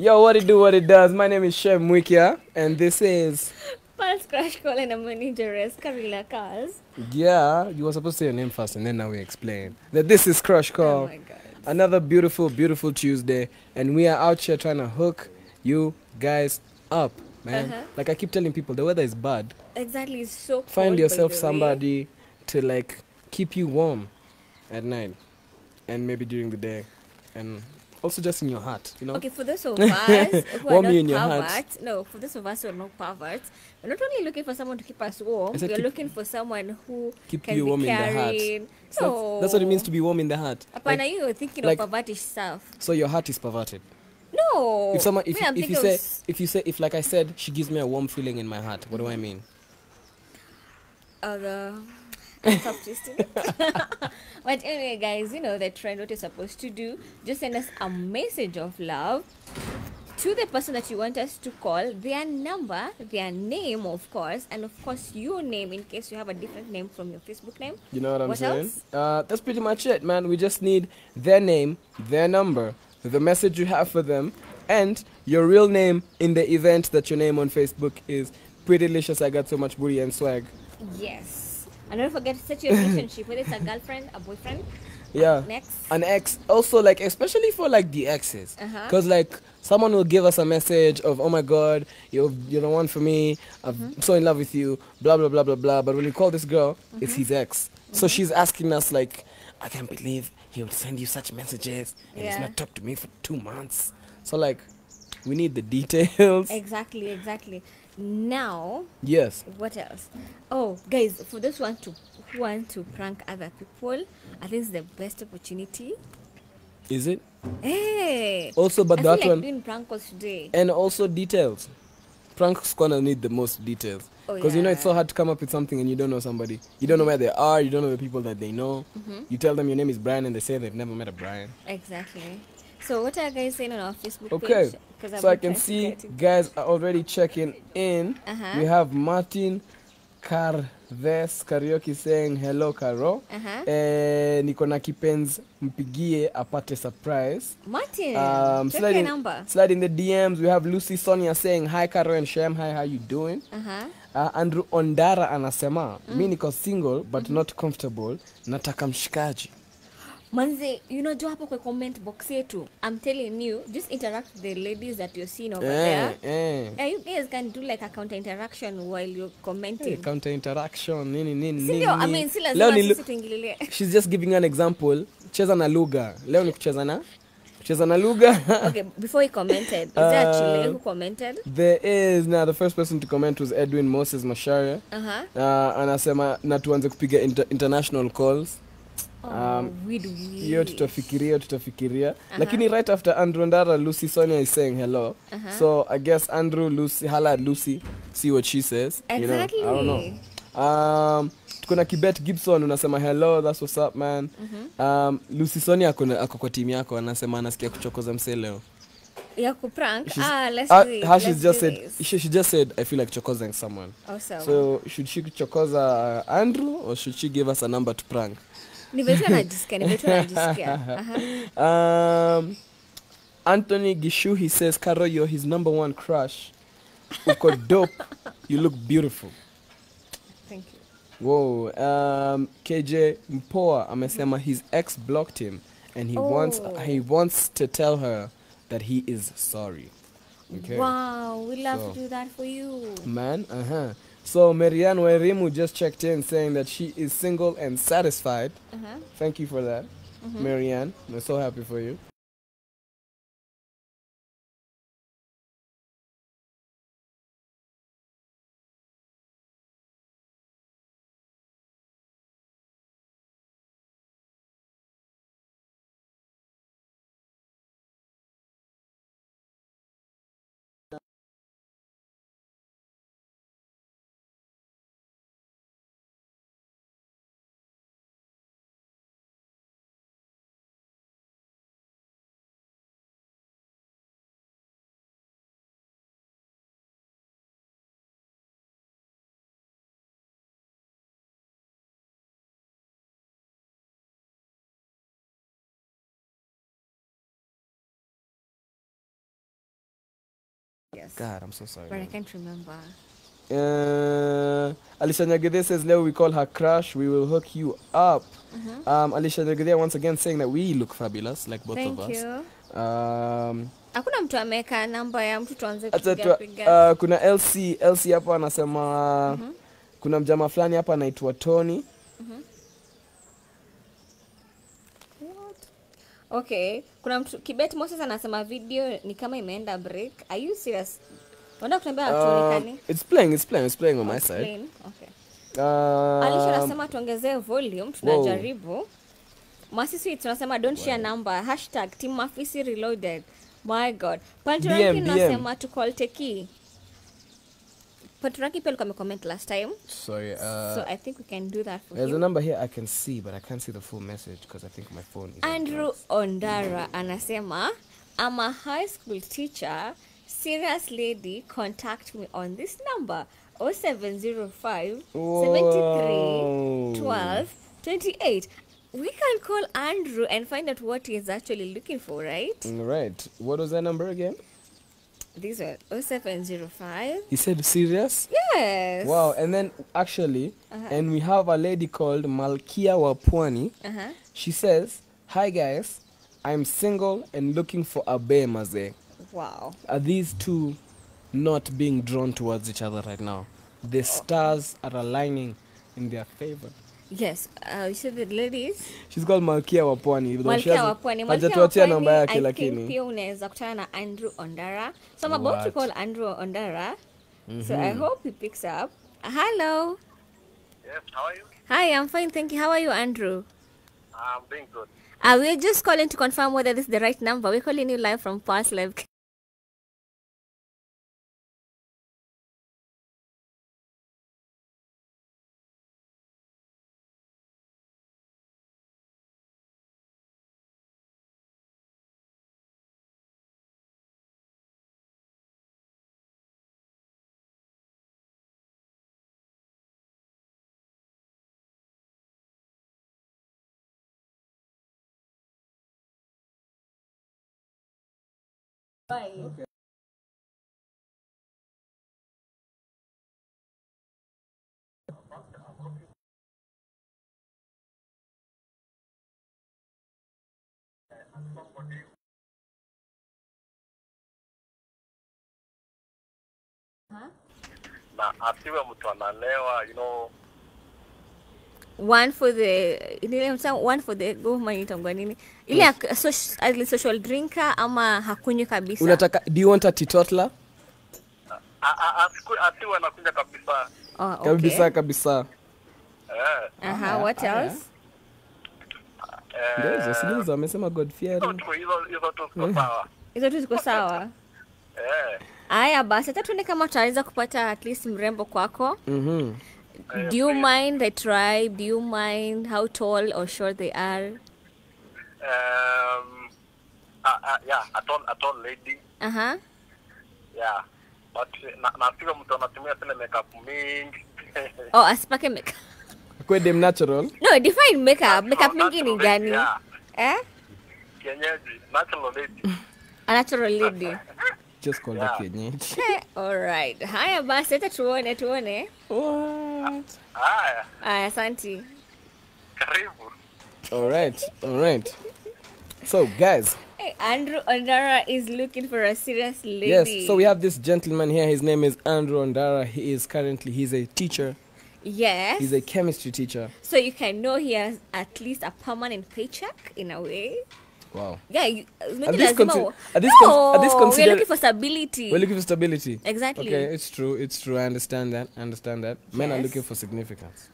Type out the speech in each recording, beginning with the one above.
Yo, what it do, what it does. My name is Shem Mwikia, and this is Pulse Crush Call, and I'm Njeri, Carolina Carlz. Yeah, you were supposed to say your name first, and then now we explain that this is Crush Call. Oh my God. Another beautiful, beautiful Tuesday, and we are out here trying to hook you guys up, man. Like I keep telling people, the weather is bad. Exactly, it's so cold. Find yourself somebody to like keep you warm at night, and maybe during the day, and also just in your heart, you know. Okay, for those of us who are who are not perverts, we're not only looking for someone to keep us warm, we're looking for someone who keep you warm in the heart. So that's what it means to be warm in the heart. Apana, like, you're thinking like, of pervertish stuff. So your heart is perverted. No. If someone, if like I said, she gives me a warm feeling in my heart. What do I mean? Stop twisting. But anyway, guys, you know the trend, what you're supposed to do. Just send us a message of love to the person that you want us to call. Their number, their name, of course, and of course your name in case you have a different name from your Facebook name. You know what I'm saying? That's pretty much it, man. We just need their name, their number, the message you have for them, and your real name in the event that your name on Facebook is Pretty Delicious. I got so much booty and swag. Yes. And don't forget to set your relationship, whether it's a girlfriend, a boyfriend, yeah, an ex. Also, like, especially for like the exes, because like someone will give us a message of, oh my God, you're the one for me, I'm so in love with you, blah blah blah blah blah. But when you call this girl, it's his ex, so she's asking us like, I can't believe he would send you such messages and he's not talked to me for 2 months. So like, we need the details. Exactly, exactly. Now, yes, what else? Oh, guys, for those who want to prank other people, I think it's the best opportunity. Is it? Hey, also, but I that feel like one doing prank calls today, and also details. Pranks gonna need the most details because you know it's so hard to come up with something and you don't know somebody, you don't know where they are, you don't know the people that they know. You tell them your name is Brian, and they say they've never met a Brian. Exactly. So what are guys saying on our Facebook page? Okay, so I can see guys are already checking in. We have Martin Carves Karaoke saying hello Caro. Niko na kipenzi mpigie apate surprise. Martin, slide in, number. Slide in the DMs. We have Lucy Sonia saying hi Caro and Shem, hi, how you doing? Andrew Ondara anasema mi niko single but not comfortable, nataka mshikaji. Manze, you know, do hapo kwa comment box yetu. I'm telling you, just interact with the ladies that you're seeing over there. Yeah, you guys can do like a counter interaction while you're commenting. Hey, counter interaction, nini. I mean, she's just giving an example. Cheza na lugha. Leo ni kucheza na? Cheza na lugha. Okay, before he commented, is there actually who commented? There is. Now, the first person to comment was Edwin Moses Masharia. Anasema na tuanze kupiga international calls. Hiyo tutafikiria lakini right after Andrew Ndara, Lucy Sonia is saying hello. So I guess Andrew, Lucy, hala Lucy, see what she says. Exactly. You know, I don't know. Tukuna Kibet Gibson unasema hello, that's what's up man. Lucy Sonia ako kwa team yako anasema anasikia kuchokoza mse leo. Yeah, prank. She just said, I feel like chokozing someone. Awesome. So should she chokoza Andrew or should she give us a number to prank? Anthony Gishu, he says, Caro, you're his #1 crush. Uko dope. You look beautiful. Thank you. Whoa. KJ Mpoa amesema his ex blocked him and he wants to tell her that he is sorry. Okay. Wow, we love to do that for you. Man, So, Miriam Wairimu just checked in saying that she is single and satisfied. Thank you for that, Miriam. We're so happy for you. us. God, I'm so sorry. But I can't remember. Alicia Nyagede says, Leo, we call her Crush. We will hook you up. Alicia Nyagede once again saying that we look fabulous, like both of us. Thank you. Hakuna mtu ameka namba ya mtu tuanze kupiga piga. Kuna Elsie hapa anasema kuna mjama fulani hapa anaitwa Tony. Okay, kuna mtu Kibet Moses anasema video ni kama imeenda break. Are you serious? Wanda kutambia actually it's playing on my side. Okay. Alicia anasema tuongezee volume, tunajaribu. Masisi tunasema don't share number #teammafisireloaded. My God. Panturaki tunasema to call Teki. Panturaki people comment last time. Sorry. So I think we can do that for you. There's a number here I can see, but I can't see the full message because I think my phone is. Andrew Ondara anasema I'm a high school teacher. Serious lady, contact me on this number 0705 73 12 28. We can call Andrew and find out what he is actually looking for, right? Right. What was that number again? These were 0705. He said serious? Yes. Wow. And then actually, and we have a lady called Malkia Wapwani. She says, hi guys, I'm single and looking for a bemaze. Wow. Are these two not being drawn towards each other right now? The stars are aligning in their favor. Yes, you said the ladies. She's called Malkia Wapwani. Malkia Wapwani. I think pia unaweza kutana na Andrew Ondara. So I'm about to call Andrew Ondara. So I hope he picks up. Hello. Yes, how are you? Hi, I'm fine, thank you. How are you, Andrew? I'm doing good. We're just calling to confirm whether this is the right number. We're calling you live from Pulse Live Kenya. Bye. Okay. You know, one for the government itangwanini ile social drinker ama hakunywa kabisa. Unataka, do you want a teetotaler? Asiwe anakunywa kabisa. Kabisa. What else? Ndio sisi amesema Godfrey. Hizo tu ziko sawa. Aya basi tutaone kama tutaweza kupata at least mrembo kwako. Do you mind the tribe? Do you mind how tall or short they are? Yeah, a tall lady. Yeah, but nafiga mtu anatumia sana makeup mingi. Oh, asipake makeup. Kwa dem natural? No, define makeup. Makeup mingi ni gani? Kenyaji, natural lady. A natural lady. Just call the kid. All right. Hi, boss. Let's tuone. What? Hi, Santi. Karibu. All right. So, guys. Hey, Andrew Ondara is looking for a serious lady. Yes. So we have this gentleman here. His name is Andrew Ondara. He's a teacher. Yes. He's a chemistry teacher. So you can know he has at least a permanent paycheck in a way. Wow. Yeah, we're looking for stability. Exactly. Okay, it's true. I understand that. Yes. Men are looking for significance.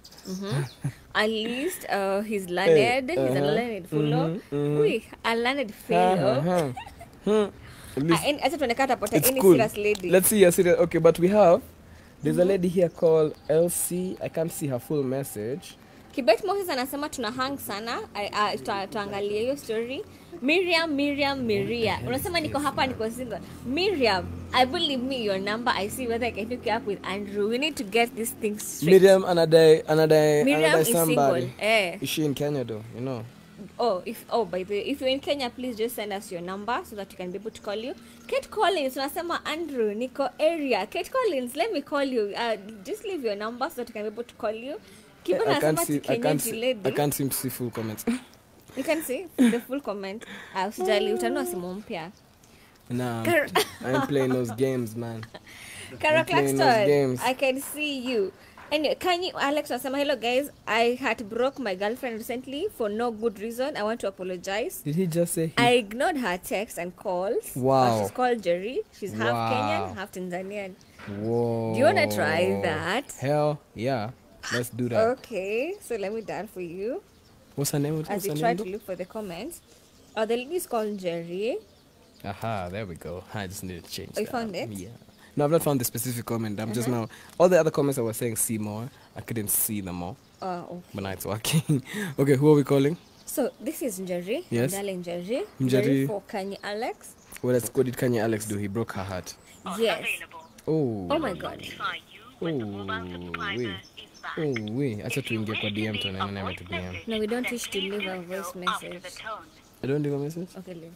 At least he's learned. He's a learned fellow. A learned fellow. And I said when I cut up any serious lady. Let's see, serious. Okay, but we have there's a lady here called Elsie. I can't see her full message. Kibet Moses anasema tunahang sana. Tuangalie hiyo story. Miriam. Unasema niko hapa niko single. Miriam, I believe me your number. I see whether I can hook you up with Andrew. We need to get this thing straight. Miriam anadai somebody. Miriam is single. Is she in Kenya though? You know. If you're in Kenya, please just send us your number so that you can be able to call you. Kate Collins, unasema Andrew, Nico area. Kate Collins, let me call you. Just leave your number so that you can be able to call you. I can't see the full comments. You can see the full comment. I was telling you, I'm playing those games, man. Kara Claxton, I can see you. Anyway, Alex, hello guys. I had broke my girlfriend recently for no good reason. I want to apologize. Did he just say? I ignored her texts and calls. Wow. She's called Njeri. She's half Kenyan, half Tanzanian. Whoa. Do you want to try that? Hell yeah. Let's do that. Okay. So let me dial for you. What's her name? As you try to look for the comments. Oh, the lady is called Njeri. Aha, there we go. I just need to change that. You found it? Yeah. No, I've not found the specific comment. I'm just now... All the other comments I was saying, see more. I couldn't see them all. Oh, okay. But now it's working. Okay, who are we calling? So, this is Njeri. Yes. Darling Njeri. Njeri for Kanye Alex. Well, what did Kanye Alex do? He broke her heart. Yes. Oh. Oh, my God. Oh, wait. Oh, wait. I thought we get a DM to an enemy to DM. No, we don't wish to leave a voice message. I don't leave a message? Okay, leave.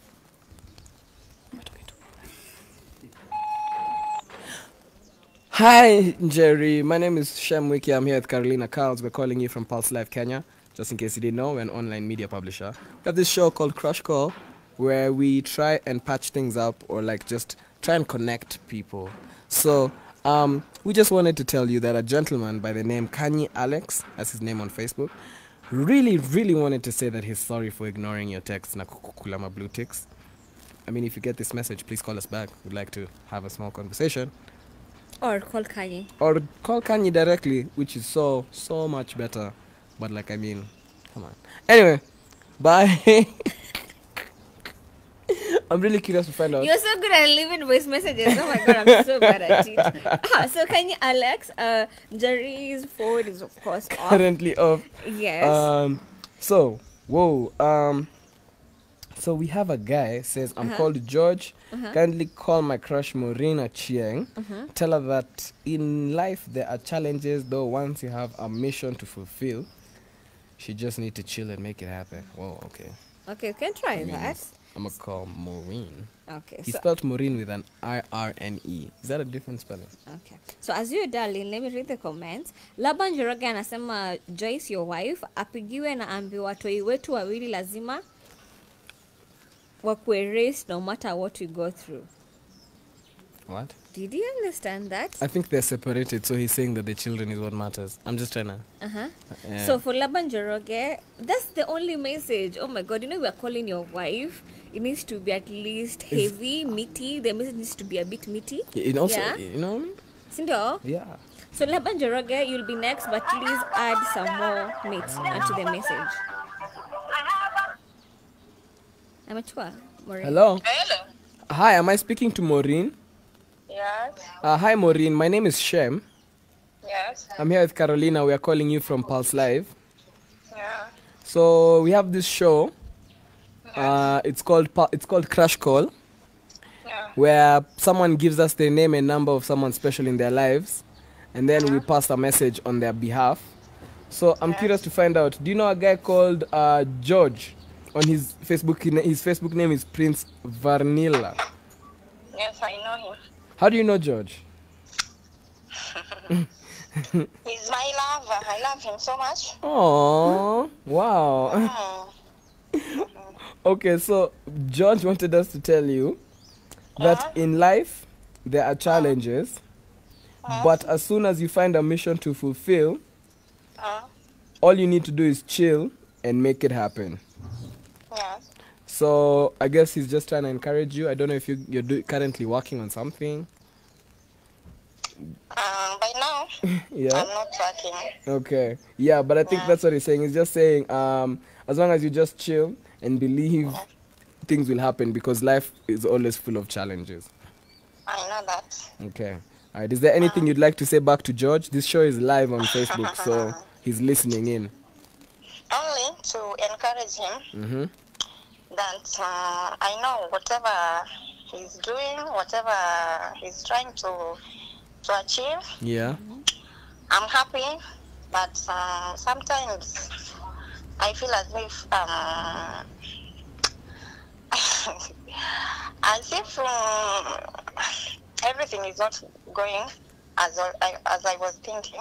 Hi, Njeri. My name is Shem Mwikia. I'm here at Carolina Carlz. We're calling you from Pulse Live Kenya. Just in case you didn't know, we're an online media publisher. We have this show called Crush Call, where we try and patch things up or like just try and connect people. So we just wanted to tell you that a gentleman by the name Kanye Alex, that's his name on Facebook, really, really wanted to say that he's sorry for ignoring your texts na kukulama blue ticks. I mean, if you get this message, please call us back. We'd like to have a small conversation. Or call Kanye. Or call Kanye directly, which is so much better. But like, I mean, come on. Anyway, bye. I'm really curious to find out. You're so good at leaving voice messages. Oh my God, I'm so bad at it. So Kanye Alex, Jerry's forward is of course off. Currently off. Yes. So we have a guy says, I'm called George. Kindly call my crush Maureen Chieng. Tell her that in life there are challenges, though once you have a mission to fulfill, she just need to chill and make it happen. Whoa, okay. Okay, you can try that. I'm going to call Maureen. Okay. He spelled Maureen with an I-R-N-E. Is that a different spelling? Okay. So as you, darling, let me read the comments. Laban Njoroge anasema Joyce, your wife, apigiwe na ambiwe watoi wetu wawili lazima wakwe race no matter what we go through. What? Did you understand that? I think they're separated, so he's saying that the children is what matters. I'm just trying to... Yeah. So for Laban Njoroge, that's the only message. Oh my God, you know we're calling your wife. It needs to be at least heavy, meaty. The message needs to be a bit meaty. It also, you know what I mean? Sindo? Yeah. So Laban Njoroge, you'll be next, but please add some more meat onto the message. Amatua, Maureen. Hello. Hello. Hi, am I speaking to Maureen? Yes. Hi, Maureen. My name is Shem. Yes. I'm here with Carolina. We are calling you from Pulse Live. Yeah. So we have this show. Yes. It's called Crush Call. Yeah. Where someone gives us the name and number of someone special in their lives, and then we pass a message on their behalf. So I'm curious to find out. Do you know a guy called George? On his Facebook name is Prince Varnilla. Yes, I know him. How do you know George? He's my lover. I love him so much. Oh, wow. Okay, so George wanted us to tell you that in life there are challenges, but as soon as you find a mission to fulfill, all you need to do is chill and make it happen. Yes. So I guess he's just trying to encourage you. I don't know if you're currently working on something. By now, I'm not working. Okay. Yeah, but I think that's what he's saying. He's just saying, as long as you just chill and believe, things will happen because life is always full of challenges. I know that. Okay. All right. Is there anything you'd like to say back to George? This show is live on Facebook, so he's listening in. Only to encourage him that I know whatever he's doing, whatever he's trying to achieve, I'm happy, but sometimes I feel as if everything is not going as I was thinking.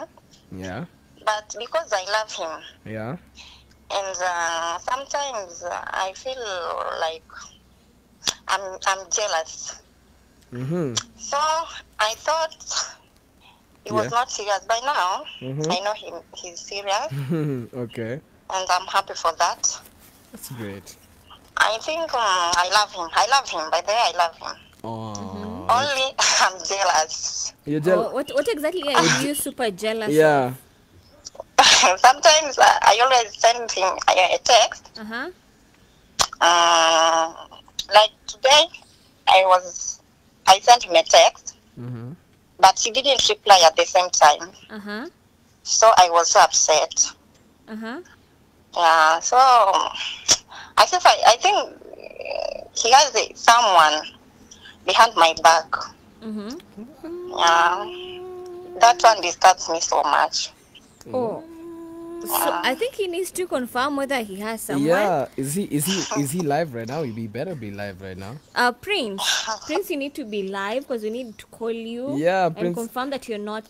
Yeah. But because I love him. Yeah. And sometimes I feel like I'm jealous. Mm-hmm. So I thought he was not serious. By now, I know he's serious. Okay. And I'm happy for that. That's great. I think I love him. I love him. By the way, I love him. Oh. Mm-hmm. Only I'm jealous. You're jealous? Oh, what exactly are you super jealous? Yeah. Sometimes I always send him a text. Uh-huh. Like today, I sent him a text, but he didn't reply at the same time. Uh-huh. So I was so upset. Uh-huh. Yeah, so I think he has someone behind my back. Mm-hmm. Yeah, that one disturbs me so much. Oh, so I think he needs to confirm whether he has someone. Yeah, is he live right now? He better be live right now. Prince, you need to be live because we need to call you. Yeah, Prince, and confirm that you're not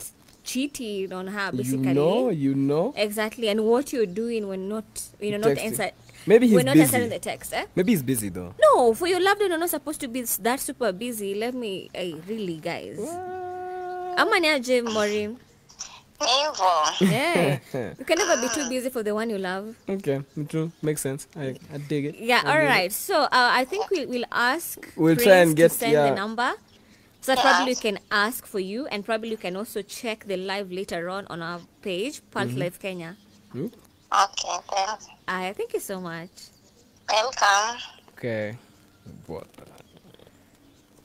cheating on her. Basically, you know exactly, and what you're doing when not answering. Maybe he's not answering the text. Eh? Maybe he's busy though. No, for your loved one, you're not supposed to be that super busy. Really, guys. Amaniaje Morim. Evil. Yeah. You can never be too busy for the one you love. Okay, true. Makes sense. I dig it. Yeah, alright. So I think we'll ask. We'll Prince try and get to send the number. So that probably you can ask for you, and probably you can also check the live later on our page, Pulse Live Kenya. Okay, thanks. Thank you so much. Welcome. Okay. What?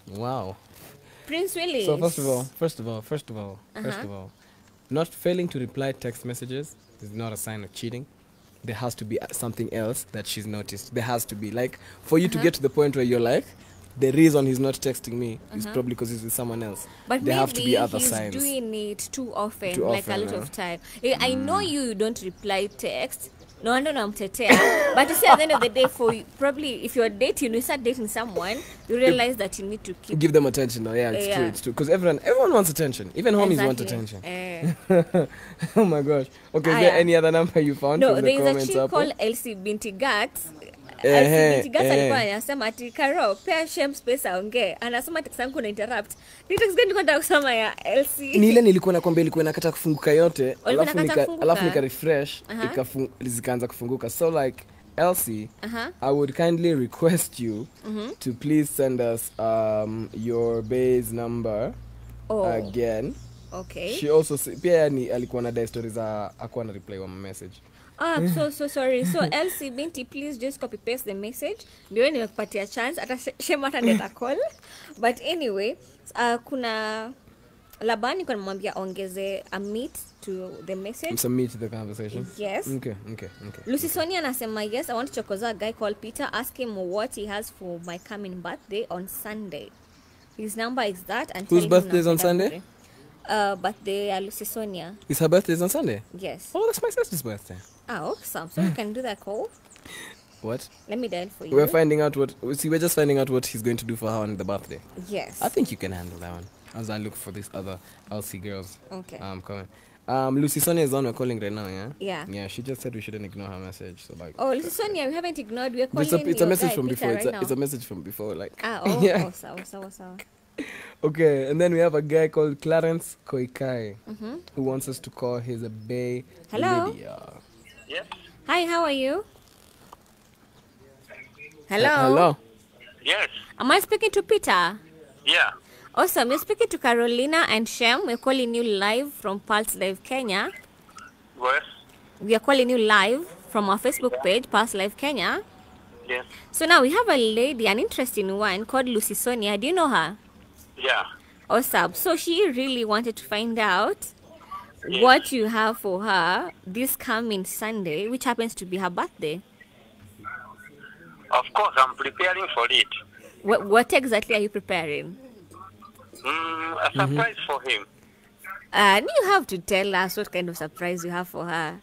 Wow. Prince Willis. So first of all. Not failing to reply text messages is not a sign of cheating. There has to be something else that she's noticed. There has to be, like, for you to get to the point where you're like, the reason he's not texting me is probably because he's with someone else. But there have to be other signs. He's doing it too often, a lot of time. I know you don't reply text. No, I don't know, I'm tetea. But you see, at the end of the day, for you, probably if you're dating, you start dating someone, you realize that you need to give them attention. No, yeah, it's true, it's true. Because everyone wants attention. Even homies want attention. Oh my gosh. Okay, is there any other number you found? No, there's a chick called Elsie Binti Gats. Elsie Binti Gats alikuwa anasema ati Karo, pea Shem space aongee. Anasema text yangu na interrupt. Ni text gani nilikuwa nataka kusema ya Elsie? Ni ile nilikuwa nakwambia ilikuwa inakata kufunguka yote, alafu nika refresh, zikaanza kufunguka. So like Elsie, I would kindly request you to please send us your base number again. Okay. She also pia ni alikuwa na story za akuwa na reply wa message. I'm so sorry. So Elsie Binti, please just copy paste the message. Ndio nimekupatia your chance. Shema ataneta call. But anyway, kuna Labani kuna mwambia ongeze a meat to the message. Submit to the conversation. Yes. Okay. Lucy Sonia anasema yes, I want to chokoza a guy called Peter. Ask him what he has for my coming birthday on Sunday. His number is that. And whose birthday is on Sunday? Birthday Lucy Sonia. Is her birthday on Sunday? Yes. Oh, that's my sister's birthday. Oh, awesome. So you can do that call. What? Let me dial for you. We're just finding out what he's going to do for her on the birthday. Yes. I think you can handle that one. As I look for this other Elsie girls. Okay. Comment. Lucy Sonia is the one we're calling right now, yeah? Yeah. Yeah, she just said we shouldn't ignore her message. So like. Oh, Lucy Sonia, we haven't ignored. We're calling. It's a message from before. It's a message from before. Like. Awesome. Okay, and then we have a guy called Clarence Koikai who wants us to call his bay. Hello. Lydia. Yes. Hi, how are you? Hello. Hello. Yes. Am I speaking to Peter? Yeah. Awesome. You're speaking to Carolina and Shem. We're calling you live from Pulse Live Kenya. Yes. We are calling you live from our Facebook page, Pulse Live Kenya. Yes. So now we have a lady, an interesting one called Lucy Sonia. Do you know her? Yeah. Awesome. So she really wanted to find out what you have for her this coming Sunday, which happens to be her birthday. Of course, I'm preparing for it. What exactly are you preparing? A surprise for him. You have to tell us what kind of surprise you have for her.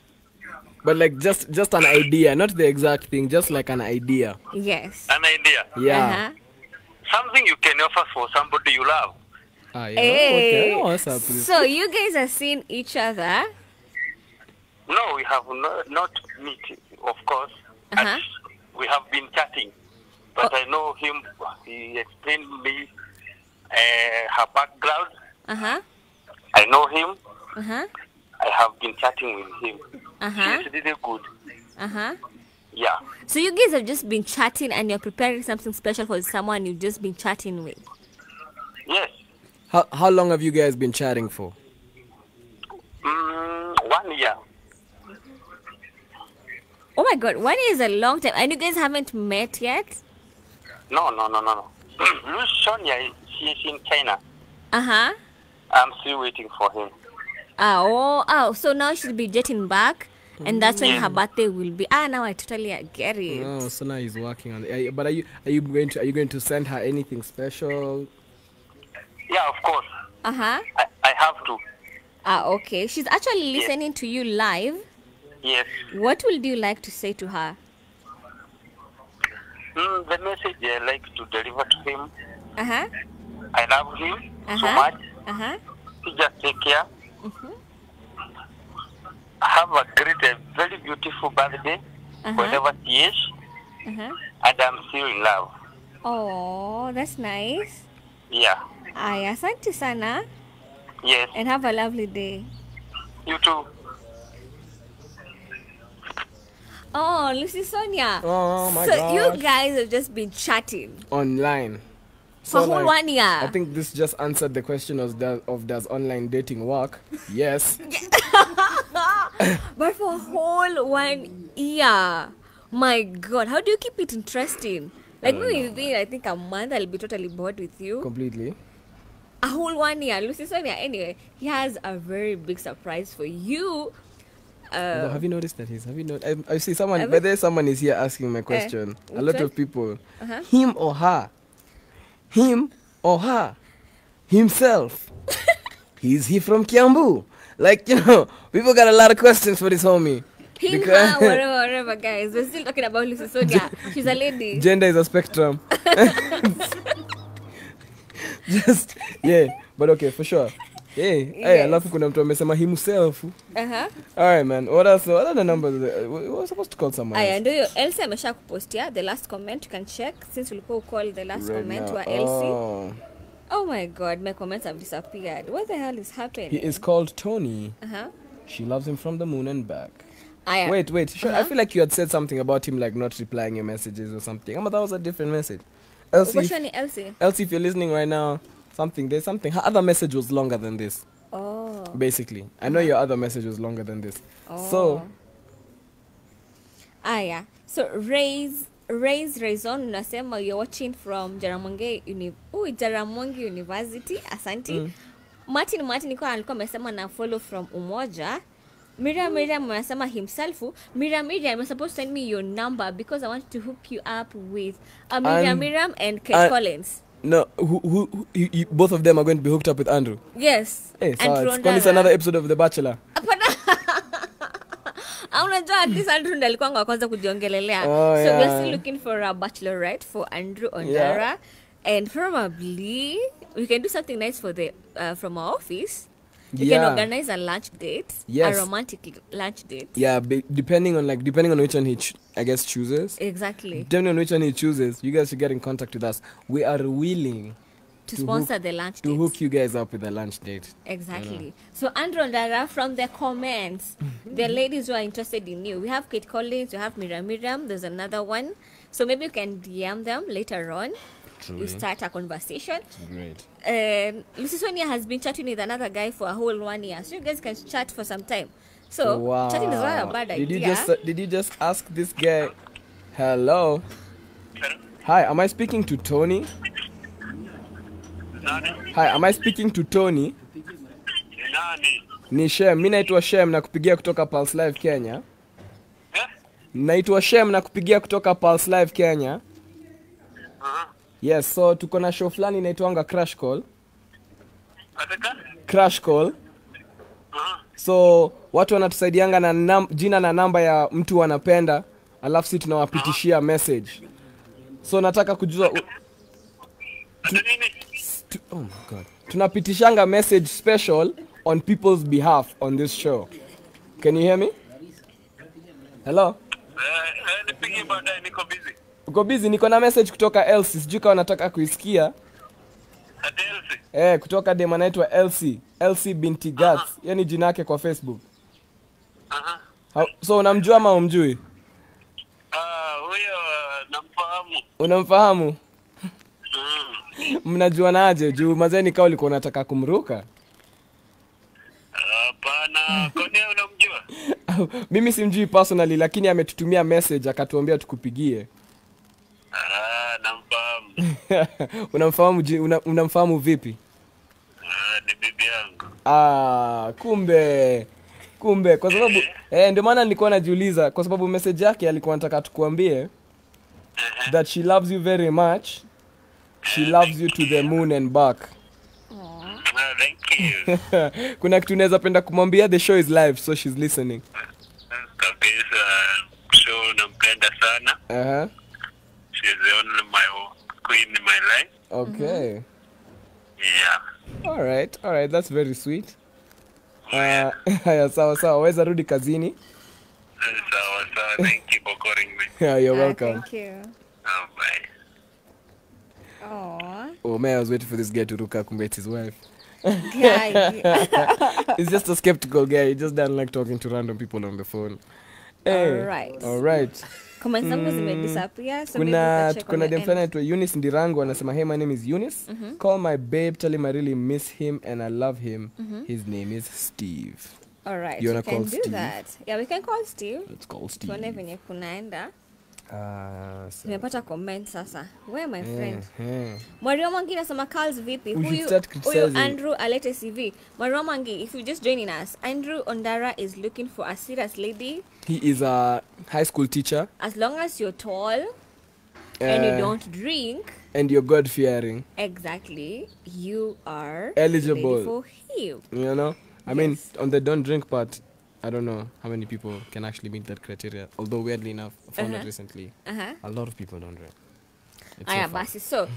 But like just an idea, not the exact thing, just like an idea. Yes. An idea. Yeah. Uh-huh. Something you can offer for somebody you love. Ah, yeah. Hey. Okay. What's up, so you guys have seen each other? No, we have not met, of course. Uh-huh. We have been chatting, but I know him. He explained me her background. Uh-huh. I know him. Uh-huh. I have been chatting with him. Uh-huh. He's really good. Uh-huh. Yeah. So you guys have just been chatting, and you're preparing something special for someone you've just been chatting with. Yes. How long have you guys been chatting for? 1 year. Oh my God, 1 year is a long time. And you guys haven't met yet? No. Lucy Sonia, she's in China. Uh-huh. I'm still waiting for him. Oh, so now she'll be jetting back. And that's when her birthday will be. Ah, now I totally get it. Oh, so now he's working on it. But are you going to send her anything special? Yeah, of course. Uh-huh. I have to. Ah, okay. She's actually listening to you live. Yes. What would you like to say to her? The message I like to deliver to him. Uh-huh. I love him so much. Uh-huh. He just take care. Mm-hmm. Have a great, very beautiful birthday whenever she is. Uh-huh. And I'm still in love. Oh, that's nice. Yeah. Aya, asante sana. Yes. And have a lovely day. You too. Oh, Lucy Sonia. Oh my God. So you guys have just been chatting online for whole 1 year. I think this just answered the question of does online dating work? Yes. But for whole 1 year, my God, how do you keep it interesting? Like me within, I think a month, I'll be totally bored with you. Completely. A whole 1 year, Lucy Sonia. Anyway, he has a very big surprise for you. No, have you noticed that he's? Have you not? I see someone. Whether someone is here asking my question. A lot of people. Uh-huh. Him or her. Him or her. Himself. He's he from Kiambu. Like, you know, people got a lot of questions for this homie. Him, her, whatever, guys. We're still talking about Lucy Sonia. She's a lady. Gender is a spectrum. Just but okay, for sure. Hey, I love you. Kuna mtu amesema himself. All right, man. What else? What are the numbers? We were supposed to call someone. I know Elsie amesha kupostia the last comment. You can check since we'll call the last comment wa Elsie. Oh my God, my comments have disappeared. What the hell is happening? He is called Tony. She loves him from the moon and back. Wait. Sure, I feel like you had said something about him, like not replying your messages or something. But that was a different message. Elsie, which one is Elsie? Elsie, if you're listening right now, there's something. Her other message was longer than this. Oh. Basically, I know your other message was longer than this. Oh. So. Ah yeah. So Raison, unasema you're watching from Jaramongi University. Asante. Martin niko alikuwa amesema na follow from Umoja. Miriam unasema himself. Miriam, you're supposed to send me your number because I want to hook you up with Miriam and Kate Collins. No, who both of them are going to be hooked up with Andrew. Yes. Hey, Andrew Ondara. It's another episode of The Bachelor. Unajua at least Andrew alikuwa wa kwanza kujiongelelea. So we're still looking for a bachelorette for Andrew Ondara, and probably we can do something nice for the from our office. You can organize a lunch date, a romantic lunch date. Yeah, depending on which one he chooses. Exactly. Depending on which one he chooses, you guys should get in contact with us. We are willing to sponsor the lunch date. To hook you guys up with the lunch date. Exactly. So Andrew Ondara, from the comments, the ladies who are interested in you. We have Kate Collins, we have Miriam. There's another one. So maybe you can DM them later on. Truly. You start a conversation. Great. Lucy Sonia has been chatting with another guy for a whole 1 year, so you guys can chat for some time. So chatting is not a bad idea. Did you just ask this guy? Hello. Hi, am I speaking to Tony? Nani? Hi, am I speaking to Tony? Nani? Ni Shem. Mimi naitwa Shem na kupigia kutoka Pulse Live Kenya. Naitwa Shem na kupigia kutoka Pulse Live Kenya. Yes, so tuko na show flani inaitwanga Crush Call. Crush Call. So watu wanatusaidianga na jina na namba ya mtu wanapenda, alafu sisi tunawapitishia message. So nataka kujua oh my god, tunapitishanga message special on people's behalf on this show. Can you hear me? Hello? Nipigie baadaye, niko busy. Uko busy? Niko na message kutoka Elsie, sijui kama unataka kuisikia. Elsie. Eh, kutoka dema anaitwa Elsie, Elsie Binti Gats. Yeye ni jina yake kwa Facebook. So unamjua ama umjui? Huyo namfahamu. Unamfahamu? Mnajuanaje? Juu mazeni kama ulikuwa unataka kumruka. Hapana, kwani unamjua? Mimi simjui personally, lakini ametutumia message akatuambia tukupigie. Namfahamu. Unamfahamu? Unamfahamu vipi? Ni bibi yangu. Kumbe. Kumbe kwa sababu ndio maana nilikuwa najiuliza kwa sababu message yake alikuwa anataka tukuambie that she loves you very much. She loves you to the moon and back. Thank you. Kuna kitu naweza penda kumwambia? The show is live, so she's listening. Kabisa, show nampenda sana. She's the only queen in my life. Okay. Yeah. All right, that's very sweet. Sawa, weza rudi kazini. Sawa, thank you for calling me. Yeah, you're welcome. Thank you. Bye. Aww. Oh man, I was waiting for this guy to look up and meet his wife. He's just a skeptical guy. He just doesn't like talking to random people on the phone. Hey, all right. Comments hapo zimedisappear. So kuna dem flani anaitwa Eunice Ndirango anasema, "Hey, my name is Eunice. Call my babe, tell him I really miss him and I love him. His name is Steve." All right. You can do that. Yeah, we can call Steve. Let's call Steve. Tuone venye kunaenda. Nimepata comment sasa. Where my friend? Mwario Mangi anasema, "Carlz vipi? Huyu Andrew alete CV." Mwario Mangi, if you just joining us, Andrew Ondara is looking for a serious lady. He is a high school teacher. As long as you're tall and you don't drink and you're God fearing. Exactly. You are eligible for him. You know? I mean, on the don't drink part, I don't know how many people can actually meet that criteria. Although weirdly enough, I found out recently, a lot of people don't drink. So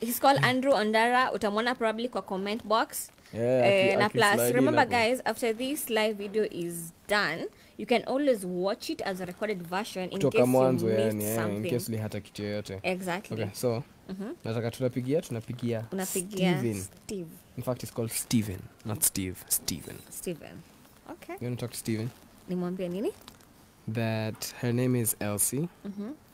he's called Andrew Ondara. Utamona probably kwa comment box. And plus, remember guys, after this live video is done, you can always watch it as a recorded version in case you missed something. In case you hata kitu yote. Exactly. Okay, so nataka tunapigia Steven. Steve. In fact, it's called Steven, not Steve. Steven. Okay. You want to talk to Steven? Nimwambia nini? That her name is Elsie.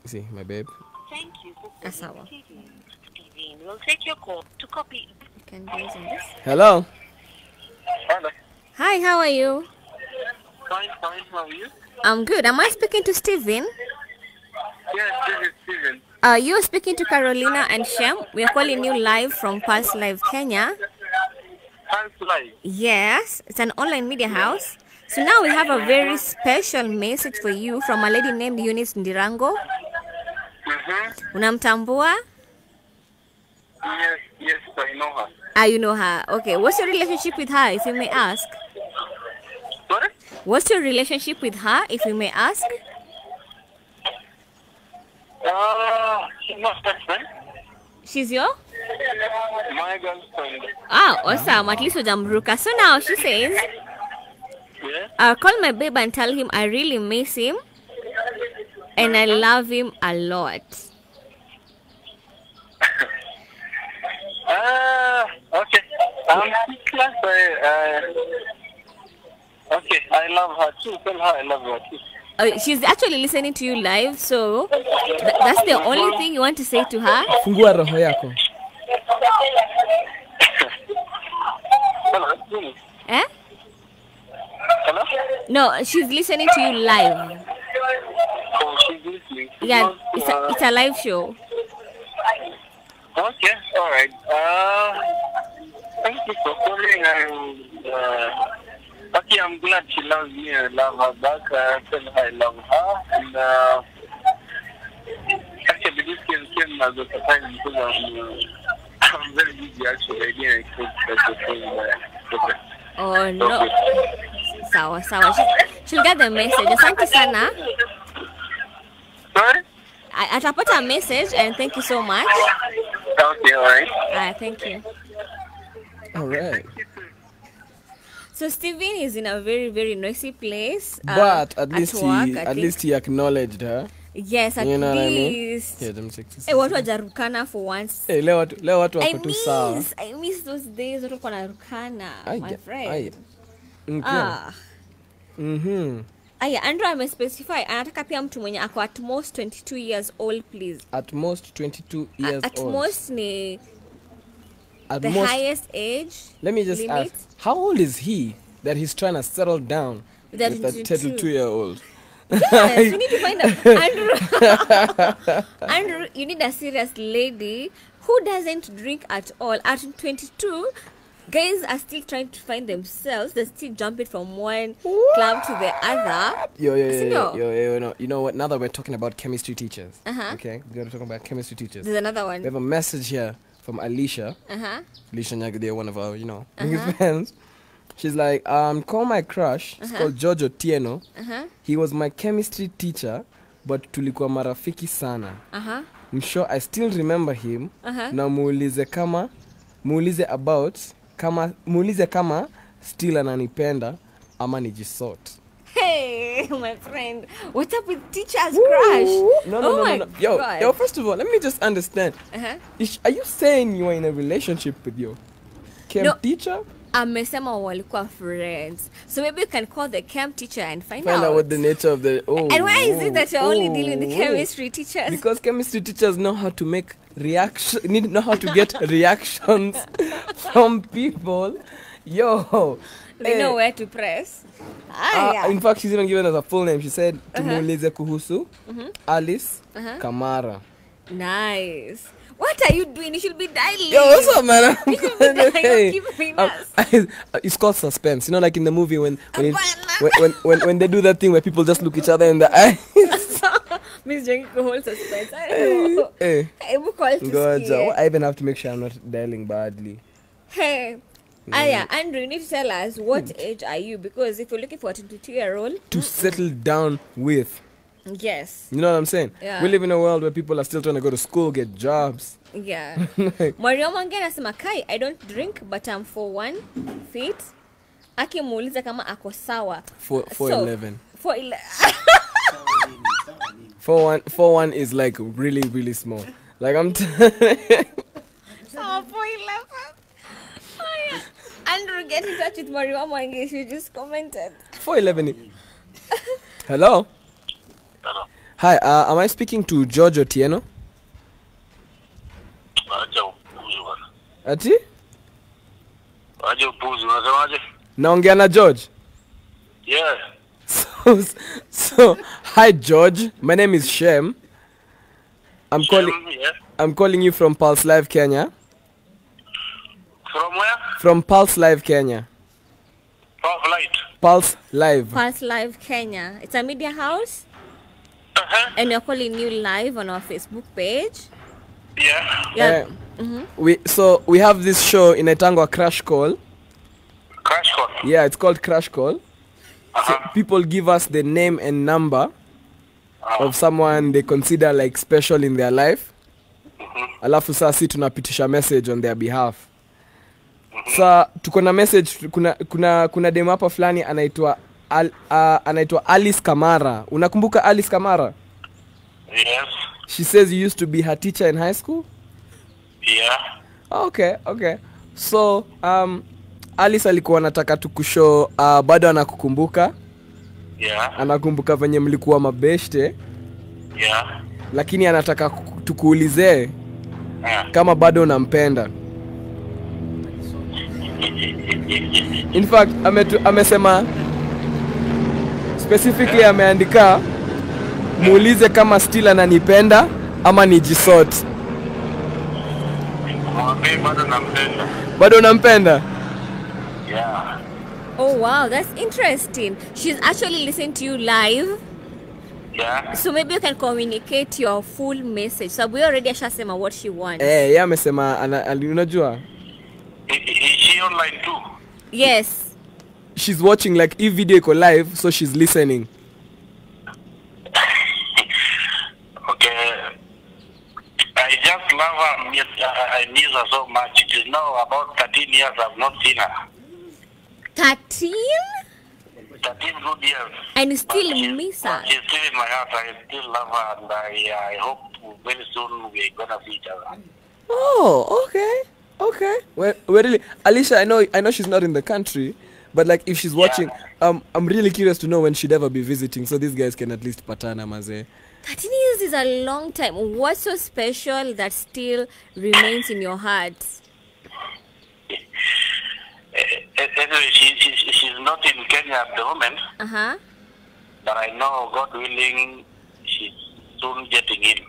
See, my babe. Thank you. Asawa. Steven, we'll take your call to copy. You can do this. Hello. Hello. Hi, how are you? Fine, how are you? I'm good. Am I speaking to Steven? Yes, this is Steven. You're speaking to Carolina and Shem. We are calling you live from Pulse Live Kenya. Yes, it's an online media house. So now we have a very special message for you from a lady named Eunice Ndirango. Unamtambua? Yes, I know her. You know her. Okay, what's your relationship with her, if you may ask? What? What's your relationship with her, if you may ask? She's my friend. She's your? My girlfriend. Awesome. At least with Amruka. So now she says, "I'll call my babe and tell him I really miss him and I love him a lot." Okay. Okay, I love her too. Tell her I love her too. She's actually listening to you live, so that's the only thing you want to say to her? Fungua roho yako. Hello? Eh? Hello? No, she's listening to you live. Oh, she's listening. Yeah, it's a live show. Okay, alright. Thank you for calling. Okay, I'm glad she loves me and I love her back. I tell her I love her. And actually, this came as a surprise because I'm very busy actually. I didn't expect that the thing. Oh, no. Sawa, sawa. She'll get the message. Asante sana. Sorry? Atapata a message and thank you so much. Okay, all right. Thank you. All right. So Steven is in a very, very noisy place. But at least he acknowledged her. Yes, at least. What I mean? Hey, watu wajarukana for once. Hey, leo watu wako tu sawa. I miss those days watu kwa narukana, my friend. Aya, Andrew amespecify anataka pia mtu mwenye ako at most 22 years old please. At most 22 years old. At most ni at the most, highest age. Let me just ask, how old is he that he's trying to settle down with a 32-year-old? Yes, you need to find Andrew. Andrew, you need a serious lady who doesn't drink at all. At 22, guys are still trying to find themselves. They're still jumping from one club to the other. Yo, you know what? Now that we're talking about chemistry teachers, okay, we're talking about chemistry teachers. There's another one. We have a message here from Alicia. Alicia Nyagade, one of our, you know, friends. She's like, call my crush. It's called George Otieno. He was my chemistry teacher, but tulikuwa marafiki sana. I'm sure I still remember him. Na muulize kama still ananipenda ama nijisort. Hey, my friend, what's up with teacher's crush? No. Yo, first of all, let me just understand. Are you saying you are in a relationship with your chem teacher? Amesema walikuwa friends. So maybe you can call the chem teacher and find out what the nature of the... and why is it that you're only dealing with chemistry teachers? Because chemistry teachers know how to make reactions, know how to get reactions from people. Yo. They know where to press. In fact, she's even given us a full name. She said, Tumulize Kuhusu, Alice Kamara. Nice. What are you doing? You should be dialing. Yo, what's up, man? You should be dialing. It's called suspense. You know, like in the movie when they do that thing where people just look each other in the eyes. Miss Jengi could hold suspense. I don't know. I even have to make sure I'm not dialing badly. Hey. Andrew, you need to tell us what age are you? Because if you're looking for a 22-year-old... to settle down with. Yes. You know what I'm saying? Yeah. We live in a world where people are still trying to go to school, get jobs. Yeah. Miriam Wangera Samakai, I don't drink, but I'm 4'1" Aki muuliza kama ako sawa. 4'11". 4'1" is like really, really small. Like I'm... 4'11". Andrew, get in touch with Mario Mwangi. She just commented. 4'11". Hello? Hello. Hi, am I speaking to George Otieno? Ati? Naongea na George? Yeah. So, hi George. My name is Shem. I'm calling you from Pulse Live Kenya. From where? From Pulse Live Kenya. Pulse Live? Pulse Live. Pulse Live Kenya. It's a media house. And you're calling you live on our Facebook page. Yeah. So we have this show in Etangwa, Crush Call. Crush Call? Yeah, it's called Crush Call. So people give us the name and number of someone they consider like special in their life. Alafu sasa tunapitisha message on their behalf. Sa tuko na message kuna demo hapa fulani anaitwa Alice Kamara. Unakumbuka Alice Kamara? Yes. She says you used to be her teacher in high school? Yeah. Okay. So Alice alikuwa anataka tukushow bado anakukumbuka. Yeah. Anakumbuka venye mlikuwa mabeshte. Yeah. Lakini anataka tukuulize kama bado unampenda. In fact, amesema specifically ameandika muulize kama still ananipenda ama nijisort. Bado nampenda? Yeah. Oh wow, that's interesting. She's actually listening to you live. Yeah. So maybe you can communicate your full message. So we already ashasema what she wants. Yeah, amesema unajua. Is she online too? Yes. she's watching like if video go live, so she's listening. Okay, I just love her. I miss her so much. It is now about 13 years I've not seen her. 13? 13 good years. And still miss her. She's still in my heart. I still love her, and I hope very soon we're gonna see each other. Oh, okay. Okay. Well, really, Alicia, I know she's not in the country, but like if she's watching, I'm really curious to know when she'd ever be visiting, so these guys can at least patana maze. 13 years is a long time. What's so special that still remains in your heart? Anyway, she's not in Kenya at the moment. Uh-huh. But I know, God willing, she's soon getting in.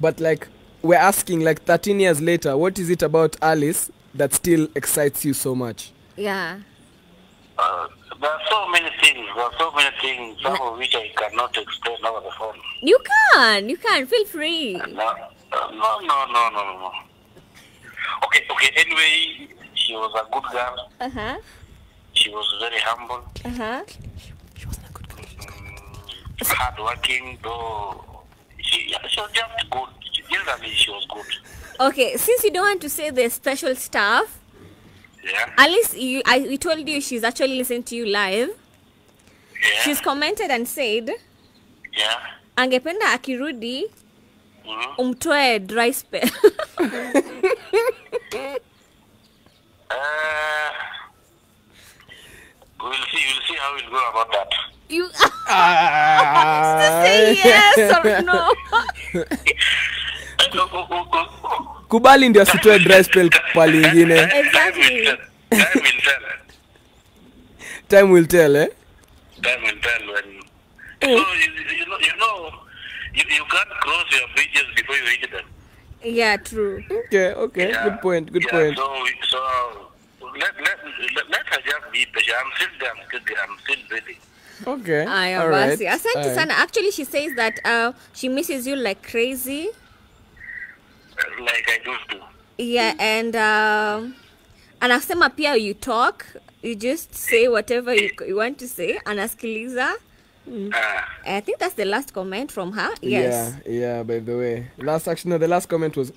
But like, we're asking, like, 13 years later, what is it about Alice that still excites you so much? Yeah. There are so many things. Some of which I cannot explain over the phone. You can. Feel free. No. Okay. Anyway, she was a good girl. Uh-huh. She was very humble. Uh-huh. She wasn't a good girl. Hard-working, though. She was just good. Generally, she was good. Okay, since you don't want to say the special stuff, yeah. Alice, we told you she's actually listening to you live. Yeah. She's commented and said, yeah. Angependa akirudi, umtoe dry spell. We'll see how we'll go about that. You say yes or no? Kubali ndio sitoe dry spell pali nyingine. Exactly. Time will tell, eh? Time will tell when. You know, you can't cross your bridges before you reach them. Yeah, true. Okay. Yeah. Good point. So let her just be patient. I'm still waiting. Okay. All right. Asante sana. Actually, she says that she misses you like crazy. Like I used to. Yeah, and anasema pia you talk. You just say whatever you want to say. Anaskiliza. I think that's the last comment from her. Yes. Yeah, by the way. The last comment was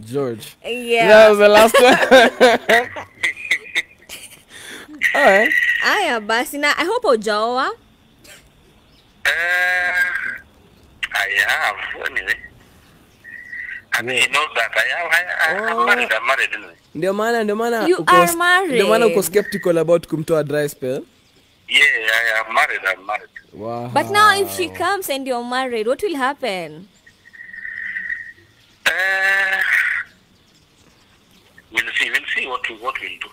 George. Yeah. That was the last one. All right. Aya basi na I hope hujaoa. I have anyway. I mean, you know that I'm married anyway. Ndio maana you are married. Ndio maana uko skeptical about kumtoa dry spell. Yeah, I am married. Wow. But now if she comes and you're married, what will happen? We'll see what we'll do.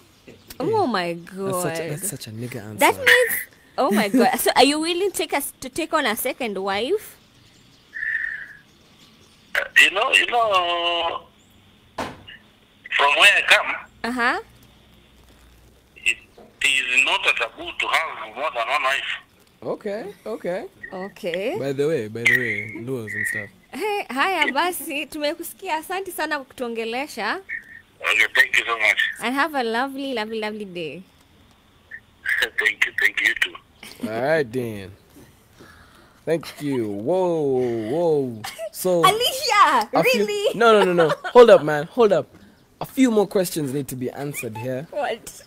Oh my God! That's such a nigga answer. That means, oh my God! So, are you willing to take on a second wife? You know. From where I come, it is not a taboo to have more than one wife. Okay. By the way, laws and stuff. Hey, hi, basi. Tumekusikia. Asante sana kutuongelesha. Okay, thank you so much. And have a lovely, lovely, lovely day. Thank you, you too. All right, then. Thank you. Whoa. So, Alicia, really? No. Hold up, man. A few more questions need to be answered here. What?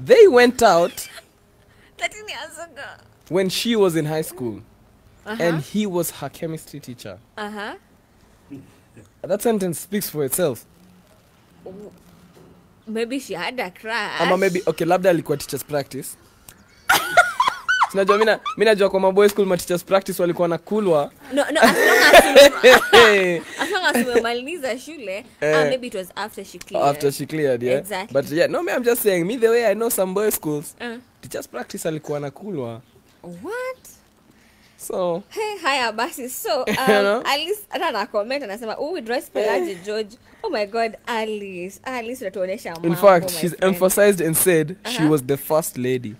They went out 13 years ago when she was in high school, and he was her chemistry teacher. That sentence speaks for itself. Maybe she had a crush. Labda alikuwa teachers practice. Sinajua mina kwa boys school ma teachers practice walikuwa nakulwa. No, as long as umemaliza shule, maybe it was after she cleared. Yeah. Exactly. But yeah, no, I'm just saying, the way I know some boys schools, teachers practice alikuwa nakulwa. What? So hey, hi Abasi. So Alice another comment and I said, oh, we dress Pelagie George. Oh my God, Alice. In fact, she's emphasized and said she was the first lady.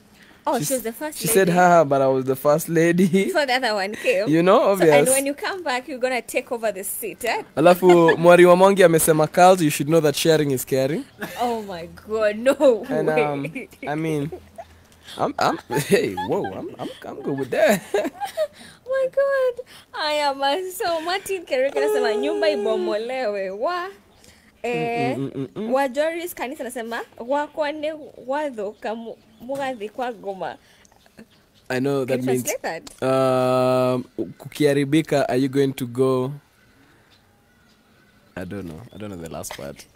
Oh, she was the first lady. She said, haha, but I was the first lady. Before the other one came. You know, obvious. So, and when you come back, you're going to take over the seat, eh? Alafu, Mwari Wamongi amesema Carlz, you should know that sharing is caring. Oh my God, no and, way. I mean, I'm good with that. Oh my God. I am so, Martin Kereke nasema, nyumba ibomolewe, wa. Wajoris kanisa nasema, wakwane wadho kamu. I know that means kukiaribika, are you going to go? I don't know the last part.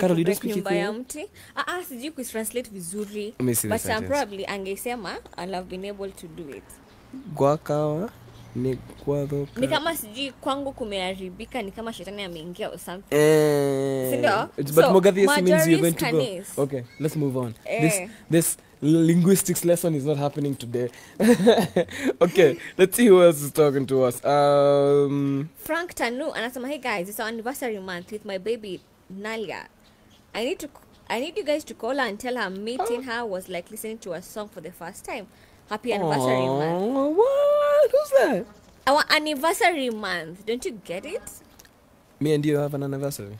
Carol, you don't speak English. I asked you to translate vizuri, but I'm probably angesema, I'll have been able to do it. Guakawa. Nikama siji kwangu kumeharibika nikama shetani ameingia or something. But Mogadhi means you're going to go. Okay, let's move on. This linguistics lesson is not happening today. Okay, let's see who else is talking to us. Frank Tanu anasema, hey guys, it's our anniversary month with my baby Nalia. I need you guys to call her and tell her meeting her was like listening to a song for the first time. Happy anniversary month. What? Who's that? Our anniversary month. Don't you get it? Me and you have an anniversary.